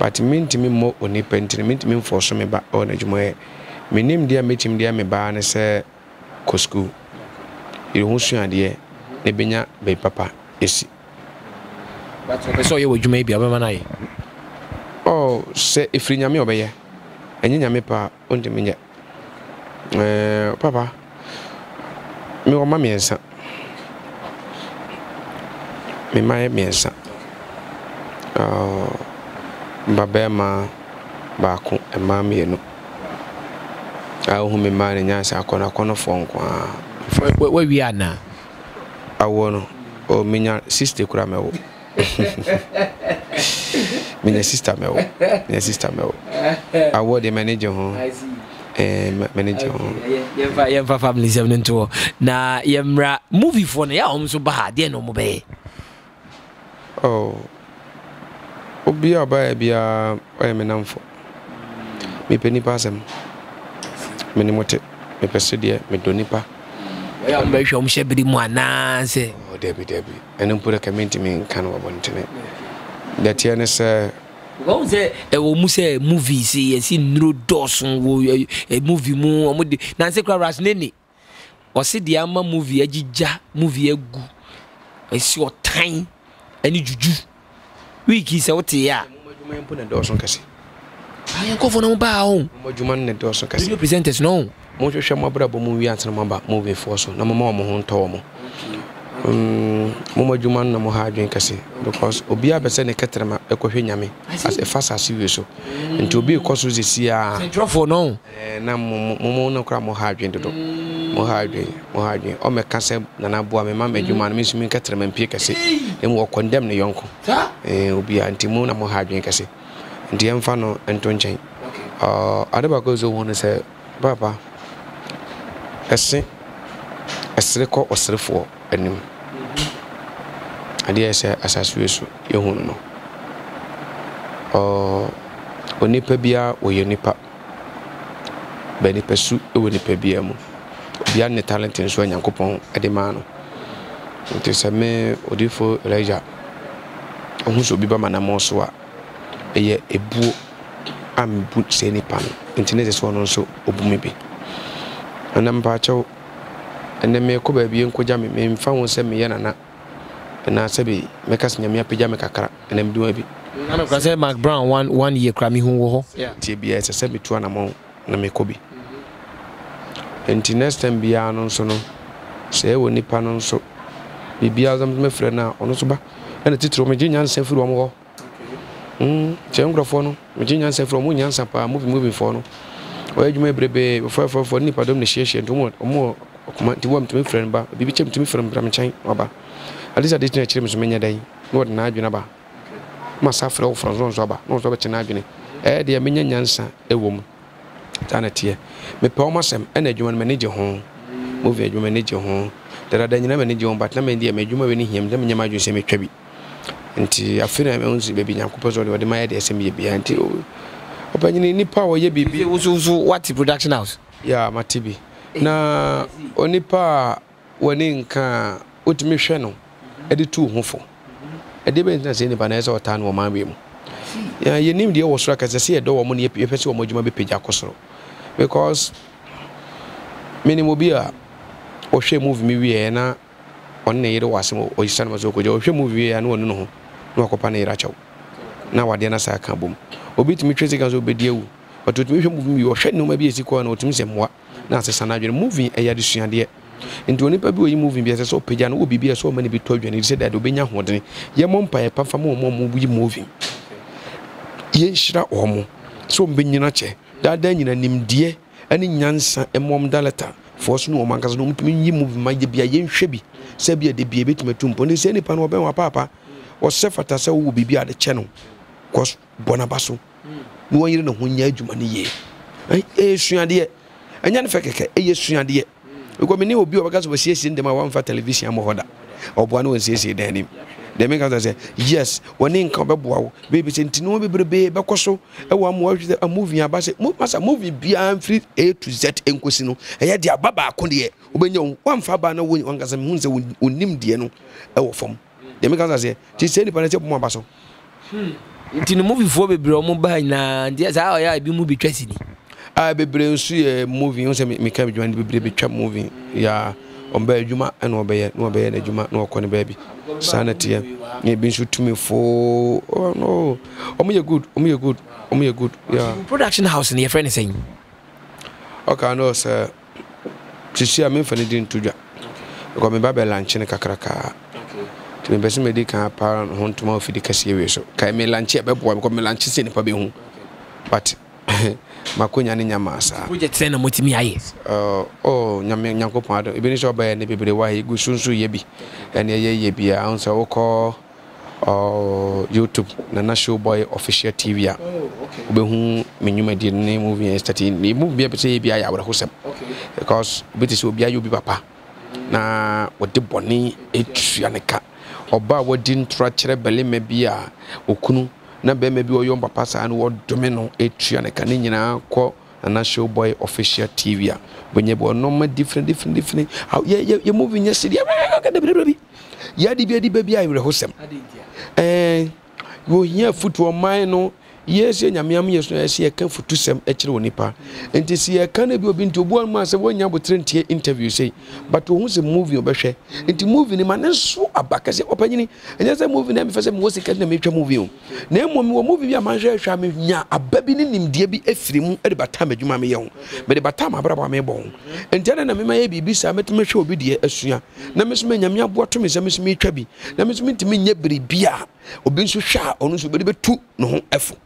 But minti mimo onipentine. Minti mimfoso meba ona jumwe. Minim dia mitim dia meba anese kosku. Iluhusu yandie. Nebenya be papa esi. But so ye wajume ibi abemanaye? Oh, se ifri nyami obeye. Enyi nyami pa onti minye. Eh, papa. Mi wama miensa. Mi maye miensa. Oh. Babema baku emami eno. Awu mi mane nyasa akona kono fonko. We we are na. Awono o minya sister kura mewo. Minya sister mewo. Minya sister mewo. Awu de manager ho. I see. Eh manager ho. Yemfa yemfa family seven to na yemra movie for na ya omso ba de no mo be. Oh. Obi aba bia oye menamfo me peni pasem me ni mote me pesede me donipa oye amba hwa omhye bidi mu ananse o debi debi eno pura community me kan wo bontene that here is a go say e wo mu say movie see yesi nro dosun wo e movie mu omo de nanse kra ras nene o se de ama movie agija movie agu esi otan ani juju wiki sauti ya mjuma yampo na doson kasi ayanko fona mba on mjuma na doson kasi you presenters no mo hwehwe mo brabo mo wi anse mo ba mo be forso na mo ma mo ho nto mo mm mo mjuma na mo ha adwen kasi because obi abese ne ketrema ekohwe nyame as a fast as we so nti obi koso zesia centrofo no eh na mo mo na kra mo ha adwen dodo mo ha adwen mo ha adwen o me kase na na boa me ma mjuma na me sumi ketrema mpie kasi emu condemn ne yonko eh obi antimu na mo ha adwen kasi ndi emfa no ento nchen ah adeba ko zo won se papa ese ese ko osrefo anim ade ese asasuwe so yehun no ah onipa bia oyenipa bani pesu ewonipa bia mu bia ne talent nso nyankopon ade ma no nti same odifo Elijah ohuso biba manamo so a eye ebuo ambu seni pan internet so no so obumebi anamba chawo eneme ko ba biye nkoja me mfa won se me yana na sabi mekas nyame apja me kakra enem duwa bi ana ko se Mark Brown one one year kra me hu wo ho tie bia se se betu ana mo na me ko bi internet stem bia no so no se woni pa no so bibia zam me frɛ na ono so ba ene titro me ginya nsan firu am ho mm chemgrafo no me ginya nsan firu mo nyansa pa mo bi mo bi fo no o ejuma brebe four four four ni padom ne hyehyɛ ntomo omo kuma tiwam tumi friend ba bibi chem tumi friend bra me chan oba alisa de tena kyerem so menya dai no de na adwena ba ma safra o franzon so ba no so ba kyena adwene eh de menya nyansa ewom tanete me pɛw masem ene adwuma me ne je ho mo vi adwuma ne je ho dara da nyina me ne je ho but na me de me adwuma we ne hiam de menya adwuma se me twa bi nti afena me unzi be bi nyankopɔzo de ma ye de se me bi anti opanyini ni power ye bibi wuzu wuzu what production house yeah ma tv na onipa woni nka otimi hwe no edi tu hofo edi be nta se ni bana ese otan wo manwe mu ya yenim de wo sura ka se ye do wo mo ne ye pese wo modjuma be pagya kosoro because minimum bia o hwe movie mi wie na onne yire wase mo o yisa na so ko je o hwe movie ya na wonu no ho na okopa na yira chawo na wade na sa ka bom obitimi twese kan so bedie wu but otimi hwe movie mi o hwe no ma bi esiko na otimi se moa na asesa na adwene movie eya de suade nti onipa bi oyi movie bi asesa opagya na obibia so ma ne bitu adwene se da de obenya hodene ye mompa ye pafa mo mo bu movie ye hira omo so mbenyina che da da nyina nimdie ani nyansa emom dalata force no omankaso no mutumi nyi movie ma ye bia ye nhwe bi se bia de bia betumatumpo ne se nipa no oben wa papa o se fata se wo bibia de che no kos bonabaso no yire no honya adwuma ne ye ai e suade anya nfekeke eye suade eko me ni obi obaka so siesie ndema wamfa television amohoda oboa no siesie danim dem nka say yes woni nka obeboa wo baby sentinu bebrebe bekoso ewo amwa hwese a movie abase masa movie bia free A to Z enkosi no eye dia baba akode ye obenya wamfa ba na wonka say hunze onim de no ewo fam deux mille quinze, tu sais, il pour moi, passons. Tu ne m'ouvres pas, bébé, on m'a na dit, ah, il y a des movies qui ah, bébé, on suit les movies, on s'est mis à faire des bébés, des movies. Il y a un bébé, il y a un bébé, il y a un bébé, il y a un bébé, sanity, il y a un bébé, il y a no, bébé, il y a un bébé, il y a un good. Production house, your friend is saying. Okay, no, sir. She see, I mean, for the dinner to you. I come back by lunch in a kakaraka. To me, best me can't parent home tomorrow for the cashier. So, can me lunch at Bebo, I come my lunch in a home. But Macunia in your master. Would you send a multimia? Oh, Yaman Yanko Pardon, even so by any people why he goes soon to Yebi. And ye be an answer or call or YouTube, Nana Showboy official T V. Who menu my dear name movie and starting me move me up to A B I our house. Because British will be a Ubi Papa. Na what the bonnie, a trianica, or bar what didn't try to belly maybe a Okunu, Nabe maybe or young papa and what domino a trianica Nina call Nana Showboy official T V. When you were no more different, different, different. How you're moving yesterday. Yadi baby, baby, I will host them. Eh, you hear foot to a minor. Yes, and Yamiami is here come for two some actual nipa. And to see a cannibal been to one month and one year with twenty interviews, say, but to who's a movie or bashe, and to move in a man so a back as an opinion, and as I move in them for some was a kind of major movie. Name one more movie, a man shall be a baby in him, dear be a three moon at about time at Juma Mayon, but about time I brought my bone. And tell them I may be some at my show be dear as you are. Namis Menyamia bought to me, some Miss Me Trebby, Namis mean to me, Nebri Bia, or been so sharp, or not two, no effort.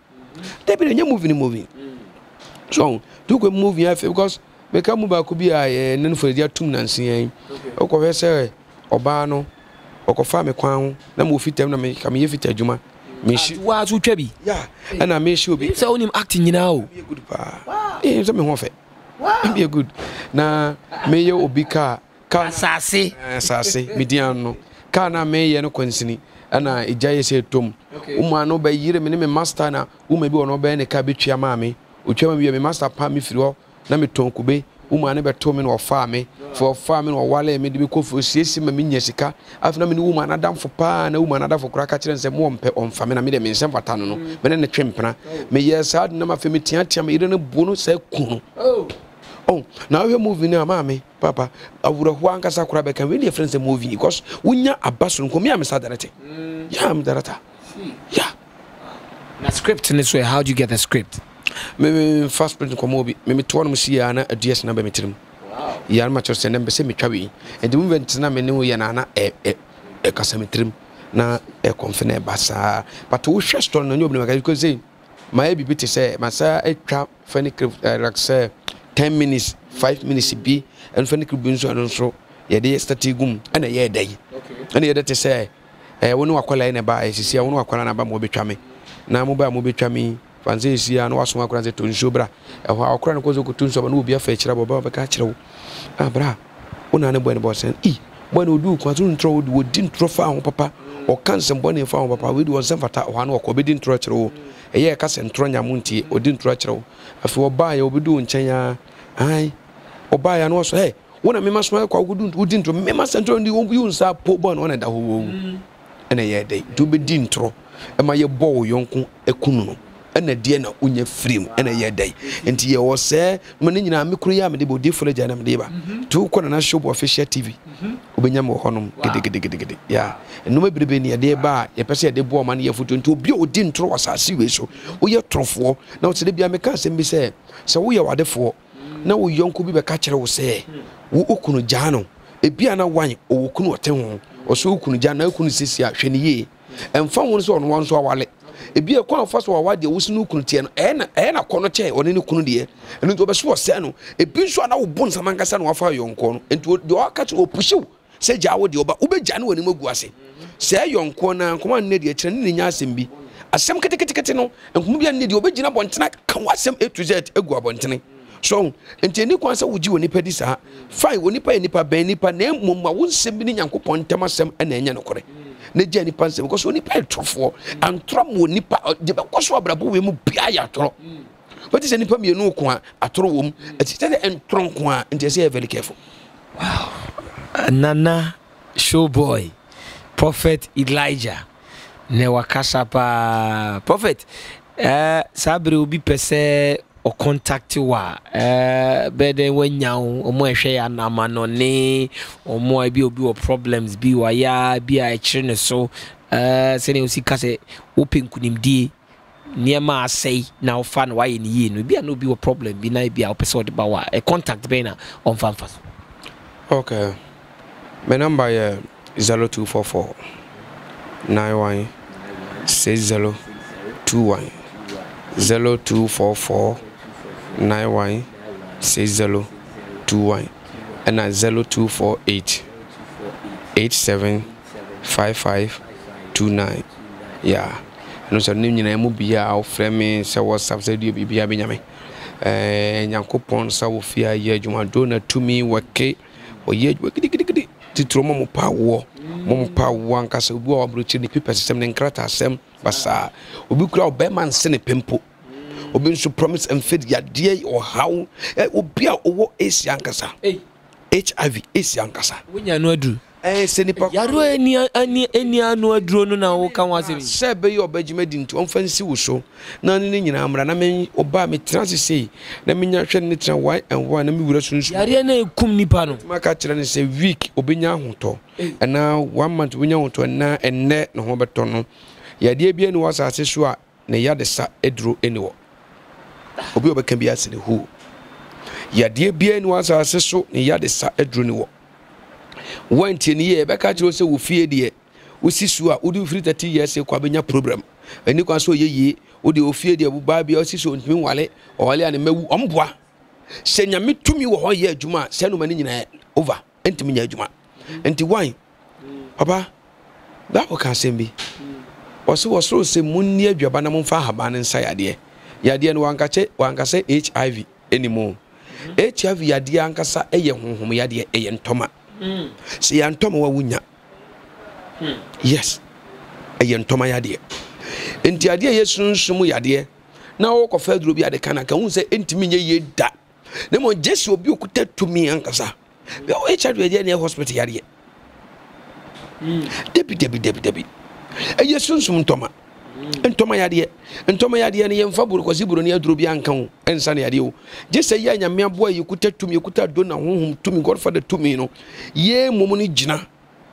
They be a movie movie. So, do go movie because we can move back be a none for their two Nancy. O Covessa, Obano, O Cofame Quang, Namu fit them, come here fit a Juma. Miss was who chubby. Yeah, and I may show be so him acting now. Be a good pa. He's something of it. Wow, be a good. Now, Mayor Obika, Casassi, Sassy, Midiano, Kana May and Quincini. Ana ijaye se tom uma no ba yire me me master na uma bi ono ba ne ka betwa ma me otwa me me master pa me firi ho na me ton kube uma ne be to me no fa me for fa me no wale me de be kofu siesi ma me nya sika afna me no uma na dam fo pa na uma na dam fo kra ka kire nse mo mpe omfa me na me de me nsem fata no no me ne ne twempena me yes ad na ma fe me tiatia me ire ne bo no se ku oh oh na we movie na ma me papa awura ho anka sakura be kan we dey friends movie because unya abasun ko me am sadarate yeah am darata yeah na script in this way how do you get the script me first print ko mobi me me to no see ya na ads na be me tirim wow ya ma church na be se me twawe and the event na me ne we na na e e kasa me tirim na e confine basa but we share story na nyobi me ka say my baby te say masa e twa funny raxe ten minutes, five minutes be, and Fanny could be so and so. Ye day study gum, and a year day. And the other say, I won't walk in a by, see, I won't walk on a bamboo betrami. Namuba mobitrami, Fanzia, and was one granted to Insubra, and our chronicles of Kutuns of Nubia fetcher above a catcher. Abra, one and a bueno boss and E. When we do, Quantum throw would didn't throw found papa, or can't some bonny found papa, we do on some fat one or cobidding trotro. A year cast and Tronia Munti, or didn't trotro. If we buy or be doing China, I or buy and also, hey, one of my master wouldn't wouldn't remember and turn the old use up poor born on at the home. And a year day, to be dintro, and my boy, Yonko, a kuno, and a dear on your frame, and a year day. And here was, sir, Manina Mikuria, and the body for the Janam Deba, two corner shop official T V. Ubinyamo Honum, giddy, yeah. And no maybe be near there by a person at the boy money of foot into beauty dintro as I see so. We are truthful. Now to the Biamacas and be said, so we are the four. Na wo yonko bi be ka kire wo se wo okunu gya no e bia na wan wo okunu oteho wo so okunu gya na okunu sisi a hwene ye emfa won so ono wan so awale e bia kwa fa so awade wo sinu okunu tie no e na e na kono che one ne okunu de enu nti obeso wo se no e bi so na wo bonsa mankasa na wafa yonko no enti de wo ka che wo pushiw se gya wo de oba wo be gya na wani magu ase se yonko na nkoma ne de kire ne nya asem bi asem keteketekete no nkoma bia ne de oba gina bontena ka wasem a to z egu abontene. So, and any answer would you any pedisa? Fine, when you pay any nipa name, Mumma won't send me Yanko Pontamasem and Yanokore. Neja Nipanse, because only pay trofo, and Trump will nipper the Bacoswa Brabu will be a tro. But is any pammy no qua, a troom, a steady and tronqua, and they say very careful. Wow, Nana Showboy. Prophet Elijah. Ne wakasha pa Prophet. Uh, sabri ubi pese o contacti wa. Uh, bede wenyaw, omo eshe ya na manone, omo ebi obi o problems, bi wa ya, bi a echrene so. Uh, sene usi kase, open kunimdi, niema asay, na ofan wa yini yinu. Bi a no bi o problem, bi na bi a opese odiba wa. E contact bena, on fanfas. Okay. My number is zero two four four nine one six zero two one. zero two four four nine one six zero two one. And at zero two four eight eight seven five five two nine. Yeah. And also, name your name, be our friend, so what's up, said you be Biabinyame. And Yankopon, so fear, yeah, you want donor to me, what Kate, or yet, what did Titro power, Mom power one castle, war, brutal, the people, and crater, Sam, Bassa. Will be crowd Beman send a pimple. Will be so promise and feed your dear or how it will be our war is Yankasa. H I V is Yankasa. When you know, do I send a any any any annual drone now? Can was it? Sebe your bedjimade into unfancy will show. None in Amraname Obama transit say, the miniature nature white and one and we will soon. Ariana Kumnipano, my catcher and say week, Obinia Hunto, and now one month we know to a na and net no hobertono. Yadiabian was as a shua, Nayadesa Edro anywhere. Obioba can be as in the who. Yadiabian was as a so, Nayadesa Edro anywhere. One ten year, back at you also will fear the Usisua, would you free thirty years a Quabina program? And you can so ye, would you fear the Babi or Sisu and Wale or Alian Mew Omboa? Send your meat to me all year, Juma, send a over, and to me, Juma. And to wine, Papa, that will can't send me. Or so was so say moon near Jabanamon Fahaban and Sayadi. Yadian Wankate, Wankase H I V anymore. H I V Yadiankasa, a young home, Yadia, a and Toma. Mm. See, I'm Tom Wawunya. Mm. Yes, I am Tom Yadia. And the idea is soon, Sumuyadia. Now, walk of Fed Ruby at the Kanaka won't say, Intimia ye da. Then when Jess will be could to me, Ankasa. The old child was near hospital yard. Debbie, Debbie, Debbie, Debbie. And yes, soon, Sum Toma. And Tomayadia. And Tomayadia and Fabu was Ibu near Drubianco and Sanadio. Just a young mere boy you could tell to me, you could have done a home to me, Godfather to me, no. Ye, Momoni Jina,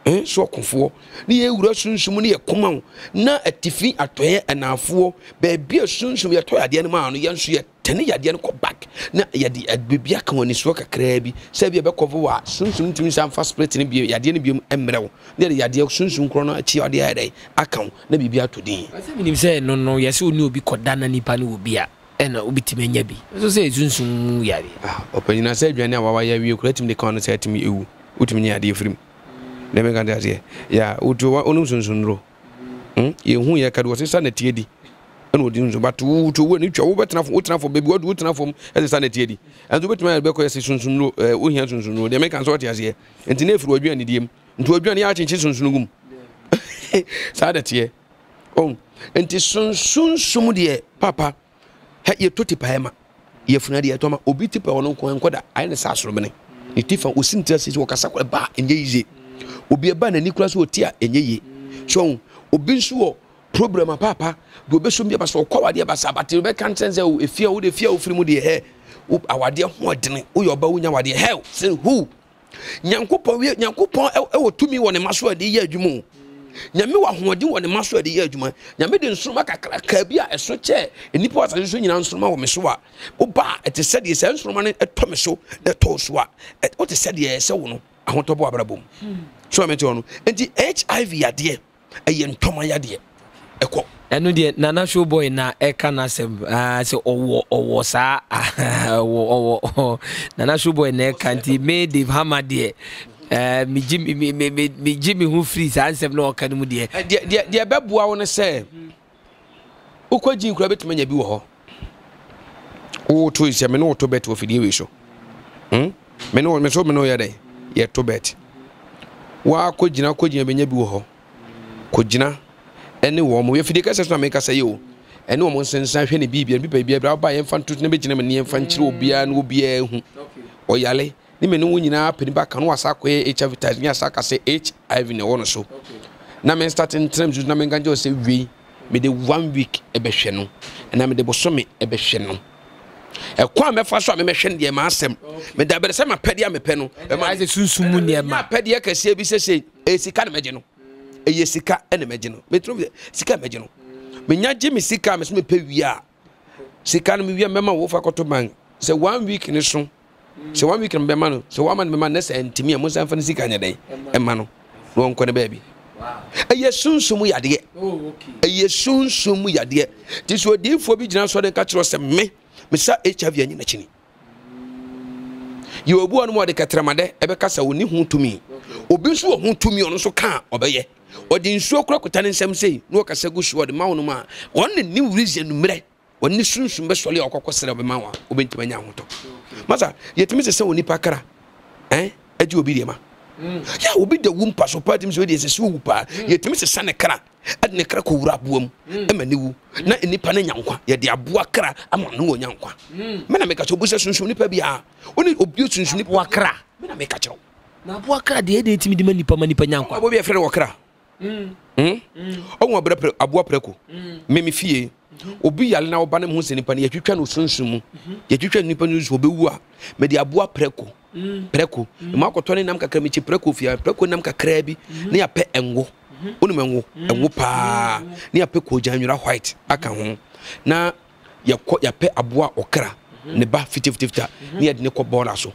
eh, so confor. Near Russian Sumuni a common, not a tiffy at toy and a four, but be a soon to be a toy at the animal, young she ten year didn't go back. Not yet the Bibiaco on his work a crabby, Savia Becova, soon to me some fast plate in the Yadinibium Emerald. There the idea of soon soon chrono at your day. I can't, maybe be out today. I think him say, no, no, yes, you knew because Danani Panu will be a and Ubitimebi. So say, Zunsun Yadi. Open, I said, you know, why you create him the corner said to me, you, Utimia dear frame. Never got that here. Yeah, Utua Onusun row. Hm, you who ya was a sanity. And would use about two to win each over enough wood enough for baby wood wood enough from as a sanitary. And the witman bequests no, uh, we have soon know, they make us what here. And the nephew will be an idiom, and to a journey out in Chison's room. Saturday. Oh, and tis soon soon, some dear papa had your tutty pahema. Your Funadia Toma, obitipa or no coinquada, and a sassromany. The tiffin was synthesis or cassacra bar and ye. Obi a ban and Nicholas will tear and ye. So, Obinsuo. Problem papa go be so me ba so kwa wade ba sabate be kan sense o efia wo de fia wo frimu de he awade ho odene wo yoba wo nya wade he say who nyankopon we nyankopon e wo tumi wo ne maso ade ye adwumu nyame wa ho ode wo ne maso ade ye adwuma nyame de nsruma kakraka bia eso che enipa wasase so nyina nsruma wo me so a wo ba ete said ye say nsruma ne eto me so ne to so a wo te said ye say wo no ahotobo abrabom so amete wo no enti H I V ade e ye ntoma ade. And no, dear Nana Showboy, na Ekana Sem, I say, or was I Nana Showboy, ne can't made Dave Hammer, dear. Me Jimmy, me Jimmy who frees, I said, no, can you, dear? Dear Babu, I want to say, Uko Jim Crabbit, many be ho. Oh, to his meno to bet with the issue. Hm? Meno, Meso Menoya day, yet to bet. Wa could Jina could you be ho? Could Jina? Any woman, if the cases make us say you, and no one sends any baby and baby brought by infant to never gentlemen, the infant will be and will be a or yale. The men who in our penny back and was a quay H I V ties me as I say H I V in the honor so. na me starting terms na me ganjo say we me the one week e behwe no na me the bosome e behwe no e kwa me fa so me hwe de ma asem me da be say ma pede me pe no e ma say sunsumu ne ma pede akase bi sese e sika na meje no e ye sika na meje no me tru sika meje no me nya je me sika me so me pe wi a sika na me wi me ma wo fa koto man say one week ni so say one week me ma no say one man me ma na say ntimi e mo san fa ni sika nya dai e ma no no nko na baby. Wow. Aye sunsumu yade. Oh, okay. Aye sunsumu yade. This we dey for bi gina so den ka kiro se me. Me sa H I V anyi na chini. You obu anu mo de katramade ebe ka sa woni hu tumi. Obi so hu tumi onu so ka obeye. Odi nsuo kura kuta nsem sei, no ka sa gusuo de ma wonu ma. Won ne new reason mre. Won ne sunsumu be sole akokosere be ma wa. Obentima nya hoto. Masa, yetimi se se woni pakara. Eh? Adi obi de ma. Mm. Ya obi the womb pass opart him so dey say so wupa ye timi se sane kra ad ne kra ko wura boam e mani wu na enipa na nyankwa ye de aboa kra ama no nyankwa me na meka cho busa sunsun nipa bia oni obi sunsun nipa wa kra me na meka cho na aboa kra de de timi de manipa manipa nyankwa obi e fere wo kra mm mm onwo abra aboa preko me me fie obi yale na oba ne ho se nipa na ye twetwa no sunsun mu ye twetwa nipa no so obewu a me de aboa preko preko ma ko toni nam kakra mi chi preko fia preko nam kakra bi na ya pe enwo onu menwo enwo pa na ya pe ko janwira white aka ho na ya ya pe aboa okra ne ba fifty fifty na ya de ne ko bola so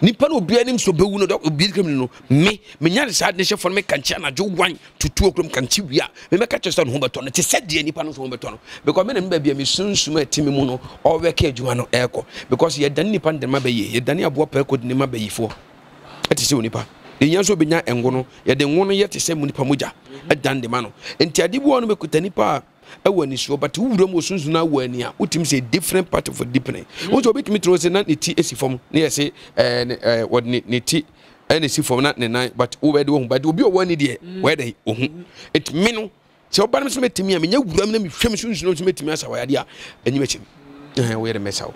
nipa no bia nim so bewu no obi krem no me me nya sad ne chefon me kanchi na jo wan tutu okrem kanchi wi a me me ka cheson ho beto no te said de nipa no so ho beto no because me na me ba bia me sunsuma timi mu no o weka adwuma no eko because ye dan nipa de ma ba ye ye dan aboa per code ne ma ba yifo ati se onipa de nya so be nya engo no ye de nwo no ye te se mu nipa muja adan de ma no enti ade bo no me kuta nipa awani so but wura mo sunsuna awani a utim say different part of different wo so bitimi tro say na ne ti esi form na ye say eh what ne ti and esi form na ne nine but wo be de wo but obi o wani de where dey ohun it me no say oba me so metimi a me nya wura me na me hwem sunsuna so metimi asa waya de a enyi me chim eh wo ye de mesawo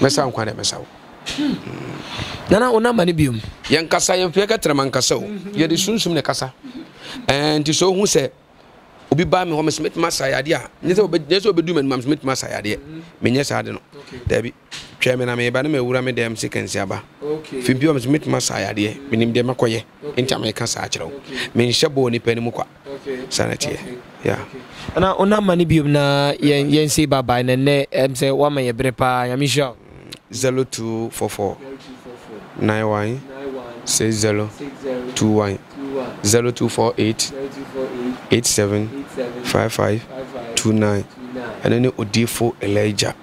mesawo kwa de mesawo nana ona mani biom yen kasa yen fe ka trema nkasa o ye de sunsum ne kasa and so hu say obi ba me home smith masayade a nese nese obedu me mam smith masayade me nya saade no da bi twa me na me ba na me wura me dem sekansi aba fimpi home smith masayade me nim de makoye ntia me ka saa kirao me nhyebo ni pani mu kwa sanate ya ana ona mani biom na yen yen se bye bye na ne em se wa me yebre pa ya misha zero two four four nine one six zero two one zero two four eight eight seven five five two nine and then Odifo Elijah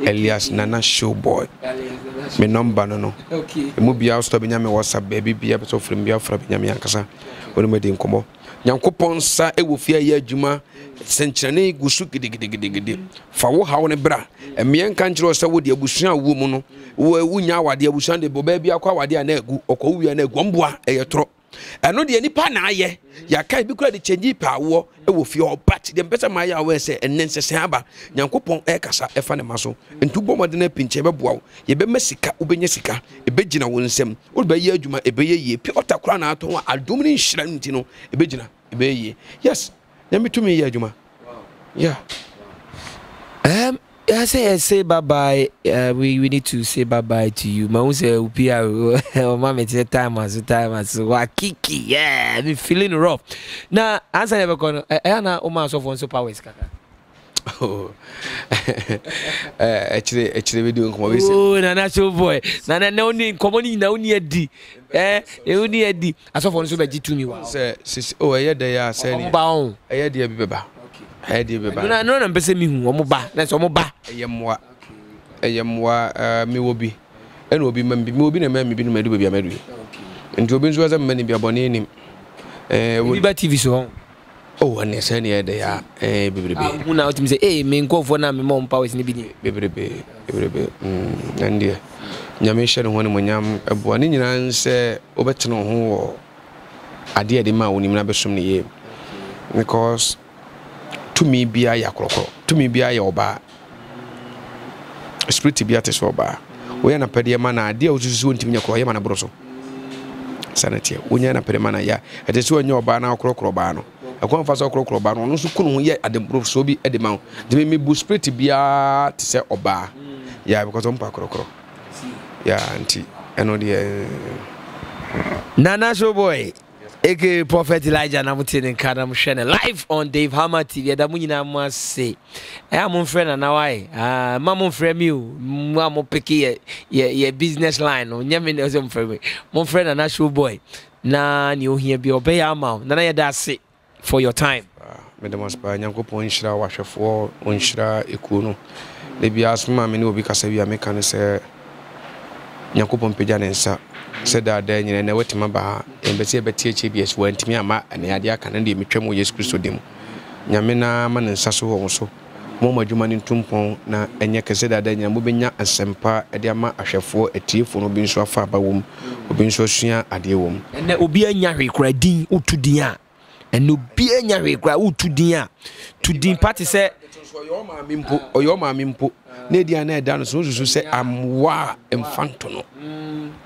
Elias Nana Showboy. My number no no. Okay. Mu bia stop nya me WhatsApp baby bia so from bia from nya me ankasa. Oni me di nkomo. Nyankopon sa ewofia ye adwuma senkyerene gusu gidigidigidi. Fa wo hawo ne bra. Emien kan kyerɛ sɛ wo de abusua wo mu no. Wo wunya awade abusua de bo baby akwa awade na agu. Okɔ wuya na agu omboa eyetro. Eno de nipa na aye ya kai bi kura de change pa wo e wo fie o but de mpesa ma ya wo se enensese aba nyankopon e kasa e fa ne maso ntubo mode na pinche be boawo ye be masika ubenya sika e be gina wo nsem wo be ye adwuma e be ye ye pi otakura na ato ho adom ni nhira nti no e be gina e be ye yes na mitumi ye adwuma yeah um I say I say bye bye. Uh, we we need to say bye bye to you. My own say upia. My mom is the time as the time as wakiki. Yeah, I'm feeling rough. Now answer never gonna. I na Oma so phone so powers kaka. Oh, actually actually we do come we say. Oh, Nana Showboy. Nana na oni come oni na oni edi. Eh, e oni edi. Aso phone so be jitu mi wa. Say say oh e dey ya say ni. Omo ba e dey bi beba. I did be na no na mpese mi hu omoba na so omoba eyemwa eyemwa mi wobi eno obi mambi mi obi na ma mi bi no ma du bia ma du nti obi nso za ma ni bia boni ni eh obi ba T V so oh one say ni e de ya eh bebrebe hu na otim say eh me nkofo na me mom powers ni bi ni bebrebe bebrebe mm ndia nyame hye ne ho ne monyam ebo ani nyina nse obetene ho ade ade ma woni na besom ne ye because to me bia ya krokro to me bia ya oba spirit bia te so oba we na pede ma na ade ozuzu ontim nyakro ye ma na broso sanate we na pede ma na ya ade so onye oba na krokro ba no akwa mfaso okrokro ba no no so kunu ye ademprof so bi edema de me bu spirit bia te se oba ya because on pa okrokro ya anti eno de Nana Showboy aka Prophet Elijah na mutin in Kadam Shane live on Dave Hammer T V da munyina mu ase e am friend na na why ah mam friend me mu am pick ye ye business line no nyame na so friend me mon friend Nana Showboy na ni ohia bi obey amount na na ye da se for your time me dem aspa nyankopon hira wahwefo on hira eku no le bia asma me ni obi kasa bia me kan se nyankopon pega nensa said that then you know what my bar and but see a B S went to me and my and the idea can end the mutual yes Christo demo Yamina man and Sasso also Moma Juman in Tumpon na and Yaka said that then Yamubinia and Sempa a dear ma a chef for a tea for no being so far by womb or being so senior at the womb and there will be a Yari Gradin or to Dia and no be a Yari Grau to Dia to Dean Party said your mamimpo or your mamimpo Nadia Nadan so to say I'm wa infantono.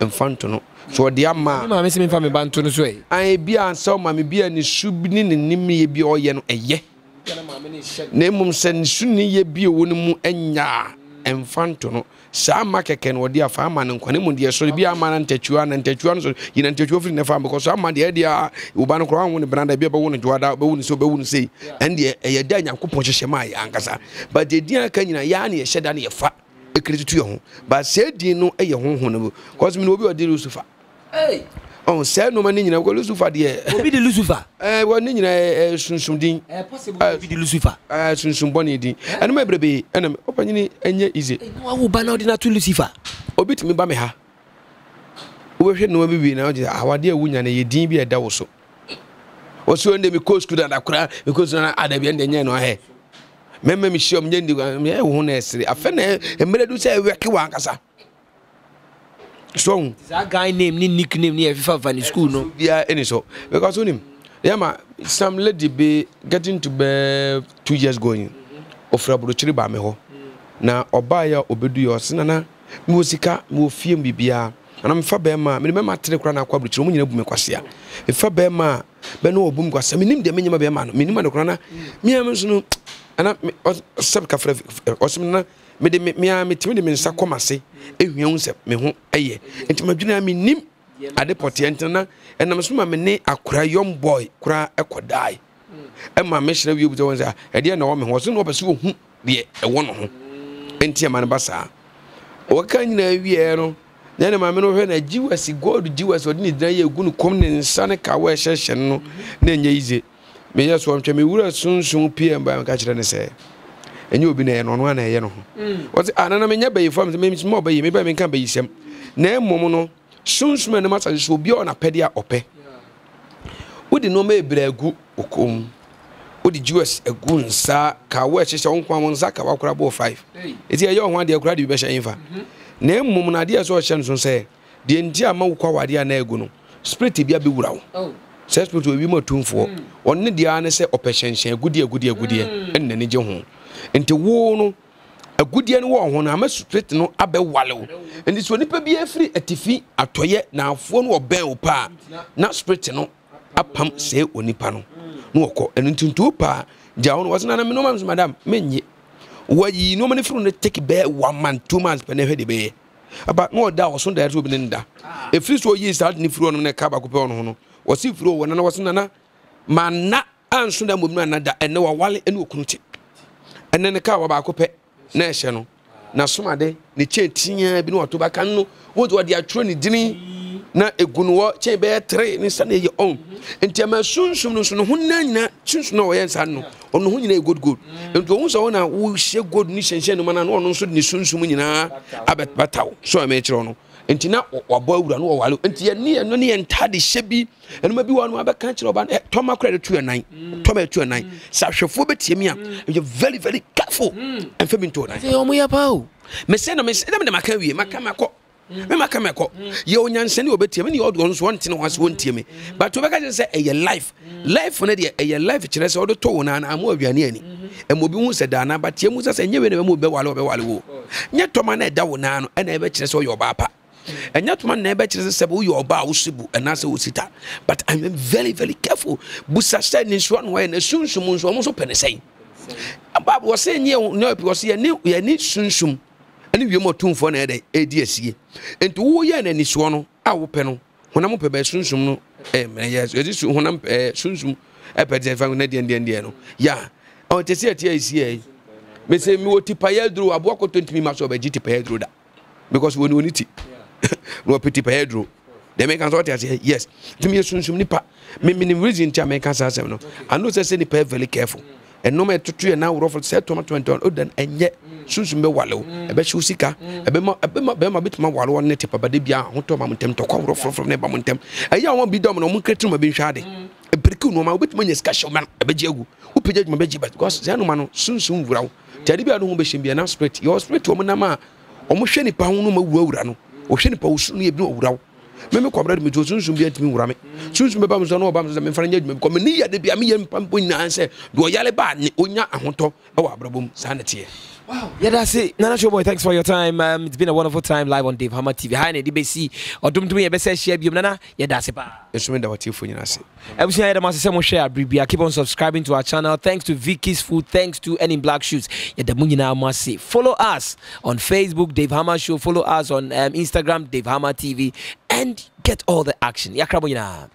Infantono. So dear ma, mamma, Miss Infamy Banton's way. I be and saw Mammy be and Subinin and Nimmy be or yen a ye. Nemum send Sunni ye be a woman and ya, Infantono. Sam Macacan or dear farman and Quanimun dear, so be a man and Tetuan and Tetuan, so you don't take off in the farm because some my dear dear Ubano crown when the brand I be able to add out, but so wouldn't say, and dear, a dang Kuponshamai, Ankasa. But the dear Kenya Yanni said that he a fat. But said, you know, a home because we will be a deal Lucifer. Hey, on said no money, you know, Lucifer, dear. Be the Lucifer. I want to soon soon ding, possible be the Lucifer. I soon soon bonny ding, and my baby, and I'm opening and yet easy. I will ban out to Lucifer. Obit me by me. We should know we now, our dear woman, a dean be a dawso. Or so, and they because could I cry because I'd be in the Yan or hair. Meme Michel Mendi, honestly, a fenner, and Medu say, Wakiwankasa. Strong. That guy named nickname near Fifa school, no, yeah, any so. Because on him, Yama, some lady be getting to be two years going. Offer Brucheri Bameho. Now, Obaya, Obedu, or Sinana, Musica, move film Bibia, and I'm Fabema, remember Telecrana Quabric, Romanian Bumacasia. If Fabema, Beno Bumcas, I mean the minimum man, minimum crana, Miamus. And I sub cafe or similar, made me timid in Sakomasi, a young sep, me home a year. And to my junior, I mean, Nim, I deportantana, and I'm assuming my name, I cry young boy, cry a could die. And my mission of you with the ones that I didn't know me wasn't over so who be a one of whom. And Tiaman Bassa. What kind of year? Then my men over a Jew as he go to Jew as ordinary day, you're going to come in Sanica where session, then you easy. Me just want to me would soon soon P M by catching and say, and you'll be there on one air. What's another man? Yabby from the means more by me by me can be some name Momono. Soon, man, must I should be on a pedia ope. Would the no may be a good okum? Would the Jews a goon, sir? Cowatch is on one sack of crabo five. It's a young one, dear graduation ever. Name Momona, dear, so Shanson say, the entire Maukawa, dear Neguno, split it be a bewrow. Says to be more tuneful. Only the answer or patience, a good year, good year, good year, and then your home. And to warn a good year and war when I must split no abe wallow. And this will never be a free at tiffy, a toyet now phone or bell pa, not split no a pump say only panel. No call and into two pa. John was not a minimum, madam, many. Why ye normally from the take bear one month, two months, but never the bear. About more doubt soon there will be in that. If this were years out in front on a cabacupon. Was if you when I was Nana, Mana answered them with Manada and no wallet and Ukunti. And then the car about Cope National. Now, some day, the chain Tina, Bino Tobacano, what were their training dinner? Not a Gunwa, Chamber, train, and Sunday your own. And Tama soon, soon, soon, Hunana, soon, no answer, no, on whom you good good. And those owner who share good niche and gentleman and one soon, soon, soon, Abbot Batau, so I made Toronto. Entina wabawura no wawalo enti ani eno ne entade hyebi eno ma bi wanu abeka kire oba toma credit to nine toma to nine sahwefo betiemi a you very very careful and femi to nine say omuya pao me say na me say na maka wie maka makọ me maka makọ ye onyanse ne obetiemi ne odo onso onte ne hwase ontiemi but obeka je say eye life life one dey eye life kire say odo to wona na amọ aduane ani emobi hu say da na batiemu say enyewe ne be walo be walo wo nya toma na da wona no ena ebe kire say oyo ba pa. And yet one neighbor says, "Oh, you are about Usibu," and I say Usita. But I am very, very careful. Busa said in one way, and soon someone's almost open the same. About was saying, "No, because you knew you need soon soon." And you more tune for an A D S E. And to who you and any swan, I will panel. When I'm open by soon soon, yes, it is when I'm soon soon. I bet if I'm not the Indian. Yeah, I want to see it here. Me say me oti payedro aboko twenty match oba G T payedro da because we no need it no pity payedro the make answer say yes to me sunsun nipa me me reason to make answer say no I know say ni pay very careful and no me tutu e na we roll say tomato and odan enye sunsun be wale o e be shi usika e be ma be ma be ma bit ma wale won ne tipa ba de bia ho to ma montem to kwa roll from ne ba montem e ya won bi dom no mo kretu ma be hwade e breku no ma obet ma nyeska shoma e be jiagu u pejaj ma be jibat because say no ma no sunsun vurawo Tadibia no humbeshim be an spirit. Your spirit woman ama. Almost any pound no more rano. Or shiny post near no row. Member cobbled me to soon be at me rame. Soon my bums on no bums and friend judgment come near the Biamian Pampun answer. Do a yale bad, Onya, and Honto, our problem, sanity. Wow. Yeah, that's it. Nana Showboy, thanks for your time. Um, it's been a wonderful time live on Dave Hammer T V. Hi, D B C. Or don't do me a best share, Nana. Yeah, that's it. It's when our telephone, you know. I wish I had a massive share. Keep on subscribing to our channel. Thanks to Vicky's Food. Thanks to Any Black Shoes. Yeah, the moon now must see. Follow us on Facebook, Dave Hammer Show. Follow us on um, Instagram, Dave Hammer T V. And get all the action. Yeah,